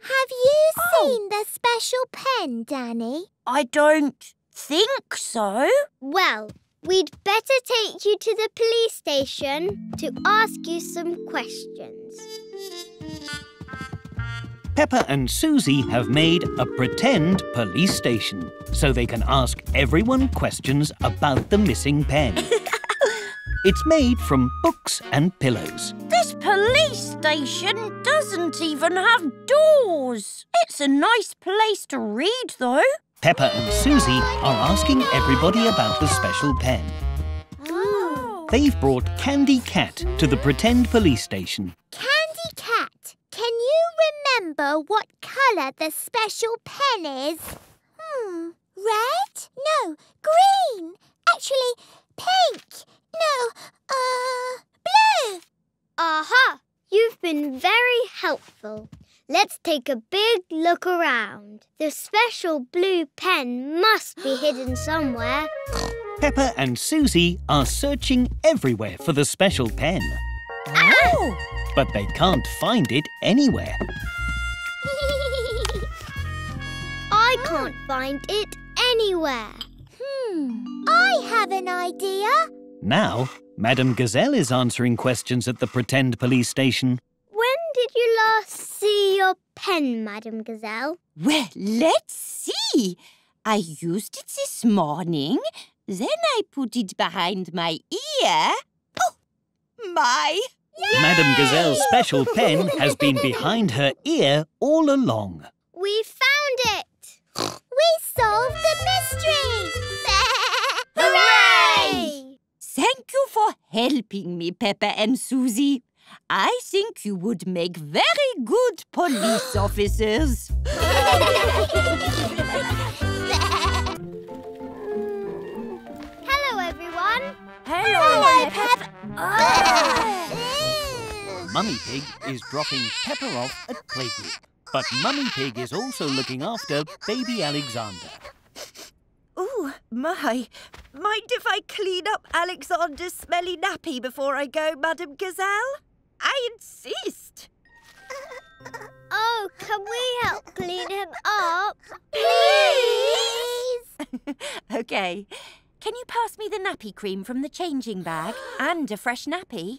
Have you oh. seen the special pen, Danny? I don't think so. Well... we'd better take you to the police station to ask you some questions. Peppa and Susie have made a pretend police station so they can ask everyone questions about the missing pen. It's made from books and pillows. This police station doesn't even have doors. It's a nice place to read, though. Peppa and Susie are asking everybody about the special pen. Oh. They've brought Candy Cat to the pretend police station. Candy Cat, can you remember what colour the special pen is? Hmm, red? No, green. Actually, pink. No, uh, blue. Aha, you've been very helpful. Let's take a big look around. The special blue pen must be hidden somewhere. Peppa and Susie are searching everywhere for the special pen. Oh! But they can't find it anywhere. I can't find it anywhere. Hmm. I have an idea. Now, Madame Gazelle is answering questions at the pretend police station. When did you last see your pen, Madame Gazelle? Well, let's see. I used it this morning, then I put it behind my ear. Oh, my! Yay! Madame Gazelle's special pen has been behind her ear all along. We found it! We solved the mystery! Hooray! Thank you for helping me, Peppa and Susie. I think you would make very good police officers. Hello, everyone. Hello, Hello Peppa. Pep oh. Mummy Pig is dropping Peppa off at playgroup. But Mummy Pig is also looking after Baby Alexander. Oh, my. Mind if I clean up Alexander's smelly nappy before I go, Madame Gazelle? I insist. Oh, can we help clean him up? Please! OK. Can you pass me the nappy cream from the changing bag and a fresh nappy?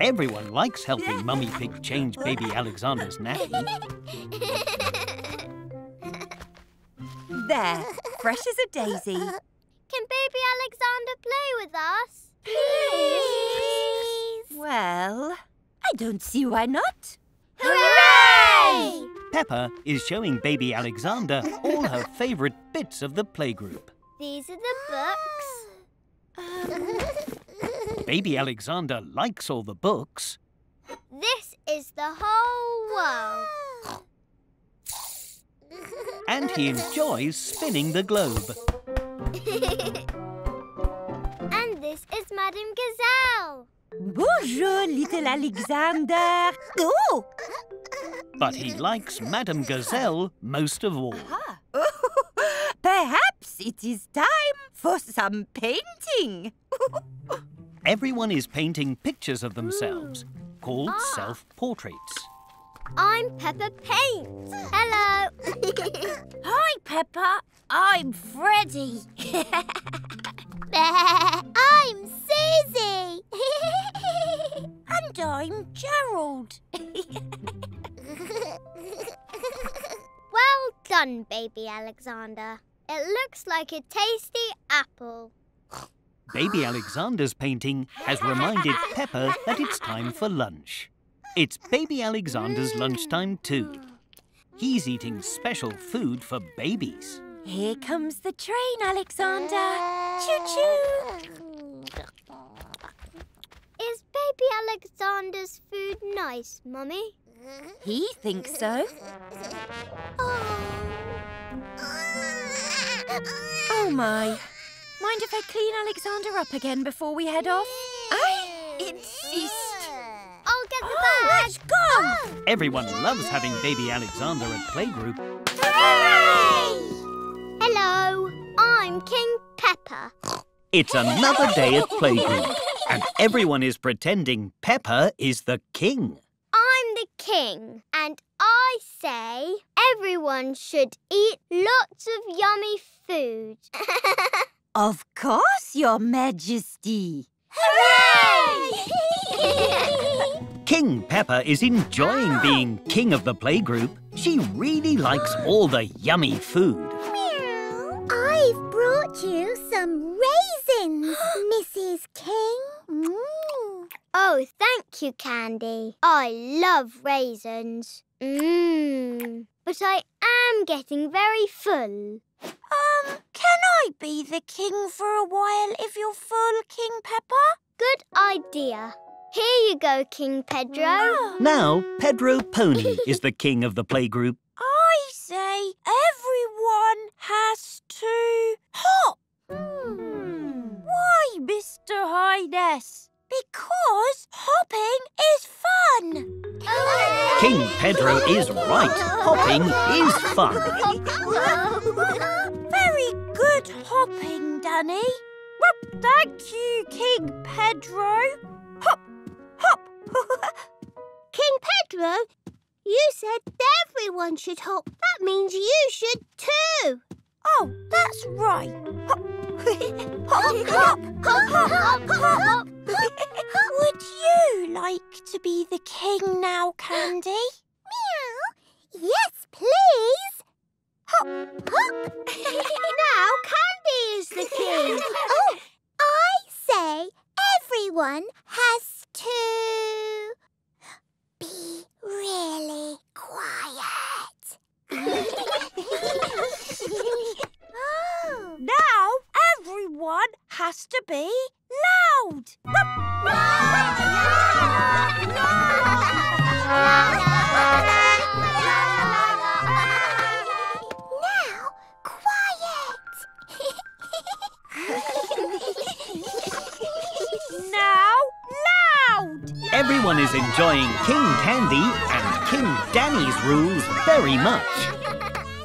Everyone likes helping Mummy Pig change Baby Alexander's nappy. There, fresh as a daisy. Can Baby Alexander play with us? Please! Well, I don't see why not. Hooray! Peppa is showing Baby Alexander all her favourite bits of the playgroup. These are the books. Um... Baby Alexander likes all the books. This is the whole world. And he enjoys spinning the globe. And this is Madame Gazelle. Bonjour, little Alexander. Oh! But he likes Madame Gazelle most of all. Uh-huh. Perhaps it is time for some painting. Everyone is painting pictures of themselves, mm. called ah. self-portraits. I'm Peppa Paint. Hello. Hi, Peppa. I'm Freddy. I'm Susie. And I'm Gerald. Well done, Baby Alexander. It looks like a tasty apple. Baby Alexander's painting has reminded Peppa that it's time for lunch. It's Baby Alexander's mm. lunchtime too. He's eating special food for babies. Here comes the train, Alexander. Choo-choo! Is Baby Alexander's food nice, Mummy? He thinks so. Oh, my. Mind if I clean Alexander up again before we head off? I insist. I'll get the oh, bag. Let's go! Oh. Everyone loves having Baby Alexander at playgroup. Hooray! Hello, I'm King Peppa. It's another day at playgroup, and everyone is pretending Peppa is the king. I'm the king, and I say everyone should eat lots of yummy food. Of course, Your Majesty. Hooray! King Peppa is enjoying oh. being king of the playgroup. She really likes all the yummy food. I've brought you some raisins, Missus King. Mm. Oh, thank you, Candy. I love raisins. Mmm. But I am getting very full. Um, can I be the king for a while if you're full, King Peppa? Good idea. Here you go, King Pedro. Oh. Now, Pedro Pony is the king of the playgroup. I say everyone has to hop. Hmm. Why, Mister Highness? Because hopping is fun. King Pedro is right. Hopping is fun. Very good hopping, Danny. Well, thank you, King Pedro. Hop, hop. King Pedro? You said everyone should hop. That means you should too. Oh, that's right. Hop, hop, hop, hop, hop, hop, hop. Would you like to be the king now, Candy? Meow. Yes, please. Hop, hop. Now Candy is the king. Oh, I say everyone has to... be really quiet. Oh. Now everyone has to be loud. Now quiet. enjoying King Candy and King Danny's rules very much.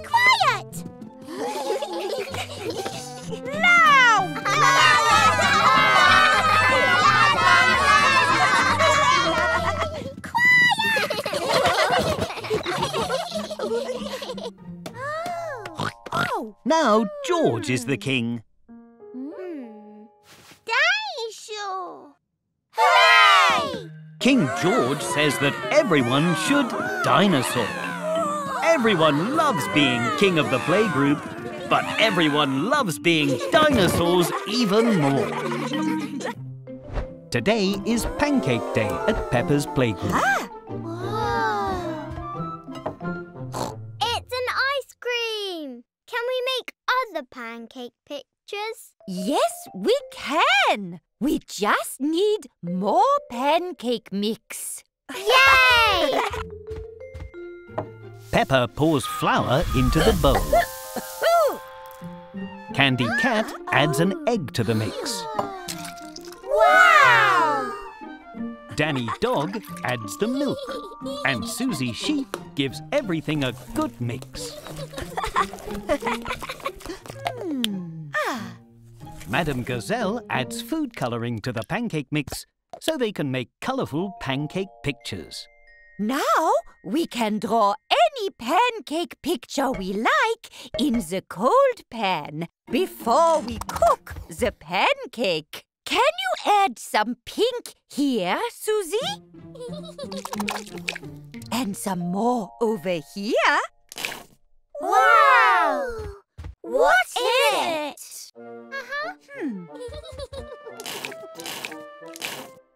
Quiet! Now! Quiet! Oh. Now George is the king. King George says that everyone should dinosaur. Everyone loves being king of the playgroup, but everyone loves being dinosaurs even more. Today is Pancake Day at Peppa's playgroup. Ah! Whoa. It's an ice cream! Can we make other pancake pictures? Yes, we can! We just need more pancake mix. Yay! Peppa pours flour into the bowl. Candy Cat adds an egg to the mix. Wow! Danny Dog adds the milk. And Susie Sheep gives everything a good mix. hmm. Ah. Madame Gazelle adds food colouring to the pancake mix so they can make colourful pancake pictures. Now we can draw any pancake picture we like in the cold pan before we cook the pancake. Can you add some pink here, Susie? And some more over here. Wow! What is it? Uh-huh. Hmm.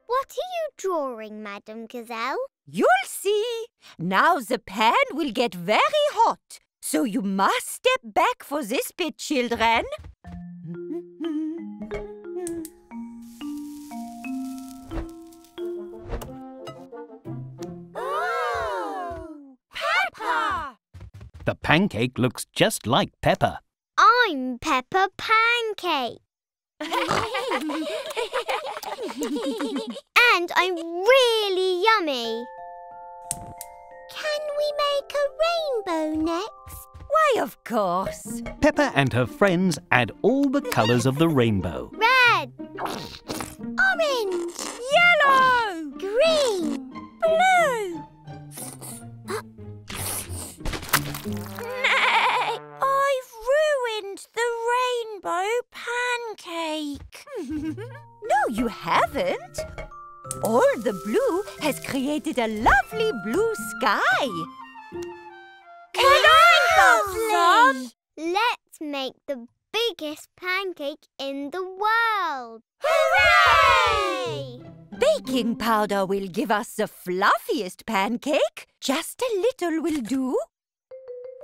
What are you drawing, Madame Gazelle? You'll see. Now the pan will get very hot, so you must step back for this bit, children. Oh! Peppa! The pancake looks just like Peppa. I'm Peppa Pancake. And I'm really yummy. Can we make a rainbow next? Why, of course. Peppa and her friends add all the colours of the rainbow. Red. Orange. Yellow. Green. Blue. I've ruined the rainbow pancake. No, you haven't. All the blue has created a lovely blue sky. Can I have some? Let's make the biggest pancake in the world. Hooray! Baking powder will give us the fluffiest pancake. Just a little will do.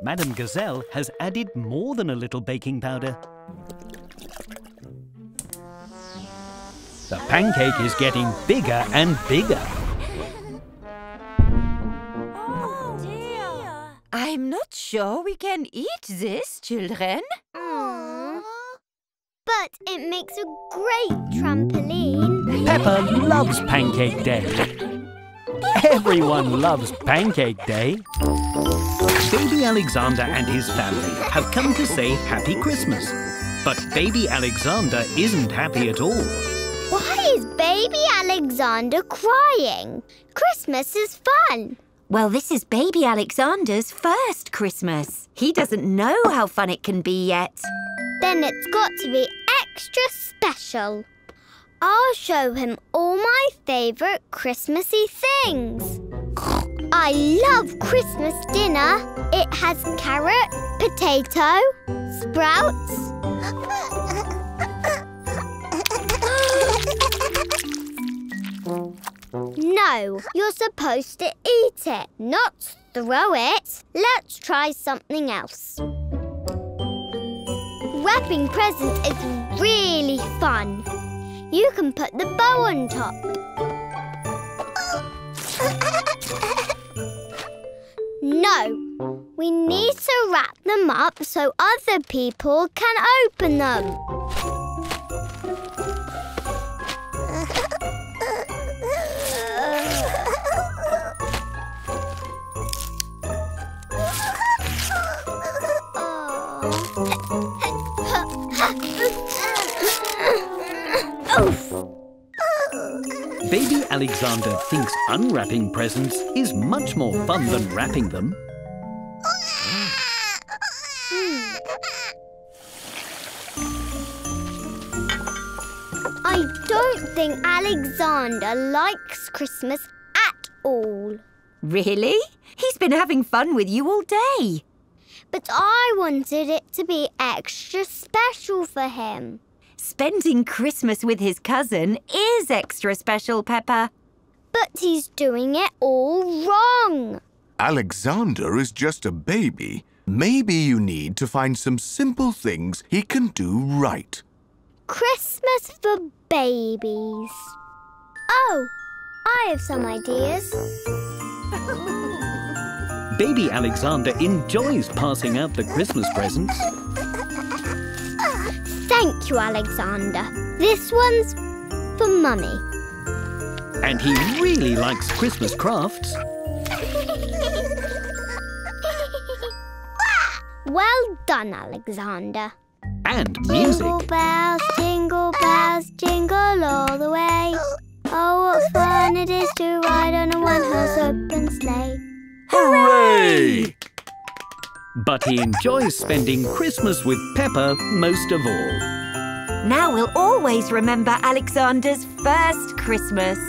Madame Gazelle has added more than a little baking powder. The pancake is getting bigger and bigger. Oh dear! I'm not sure we can eat this, children. Aww. But it makes a great trampoline. Peppa loves Pancake Day. Everyone loves Pancake Day. Baby Alexander and his family have come to say Happy Christmas. But Baby Alexander isn't happy at all. Why is Baby Alexander crying? Christmas is fun. Well, this is Baby Alexander's first Christmas. He doesn't know how fun it can be yet. Then it's got to be extra special. I'll show him all my favourite Christmassy things. I love Christmas dinner. It has carrot, potato, sprouts. No, you're supposed to eat it, not throw it. Let's try something else. Wrapping presents is really fun. You can put the bow on top. No, we need to wrap them up so other people can open them. Baby Alexander thinks unwrapping presents is much more fun than wrapping them. I don't think Alexander likes Christmas at all. Really? He's been having fun with you all day. But I wanted it to be extra special for him. Spending Christmas with his cousin is extra special, Peppa. But he's doing it all wrong. Alexander is just a baby. Maybe you need to find some simple things he can do right. Christmas for babies. Oh, I have some ideas. Baby Alexander enjoys passing out the Christmas presents. Thank you, Alexander. This one's for Mummy. And he really likes Christmas crafts. Well done, Alexander. And music. Jingle bells, jingle bells, jingle all the way. Oh, what fun it is to ride on a one-horse open sleigh. Hooray! But he enjoys spending Christmas with Peppa most of all. Now we'll always remember Alexander's first Christmas.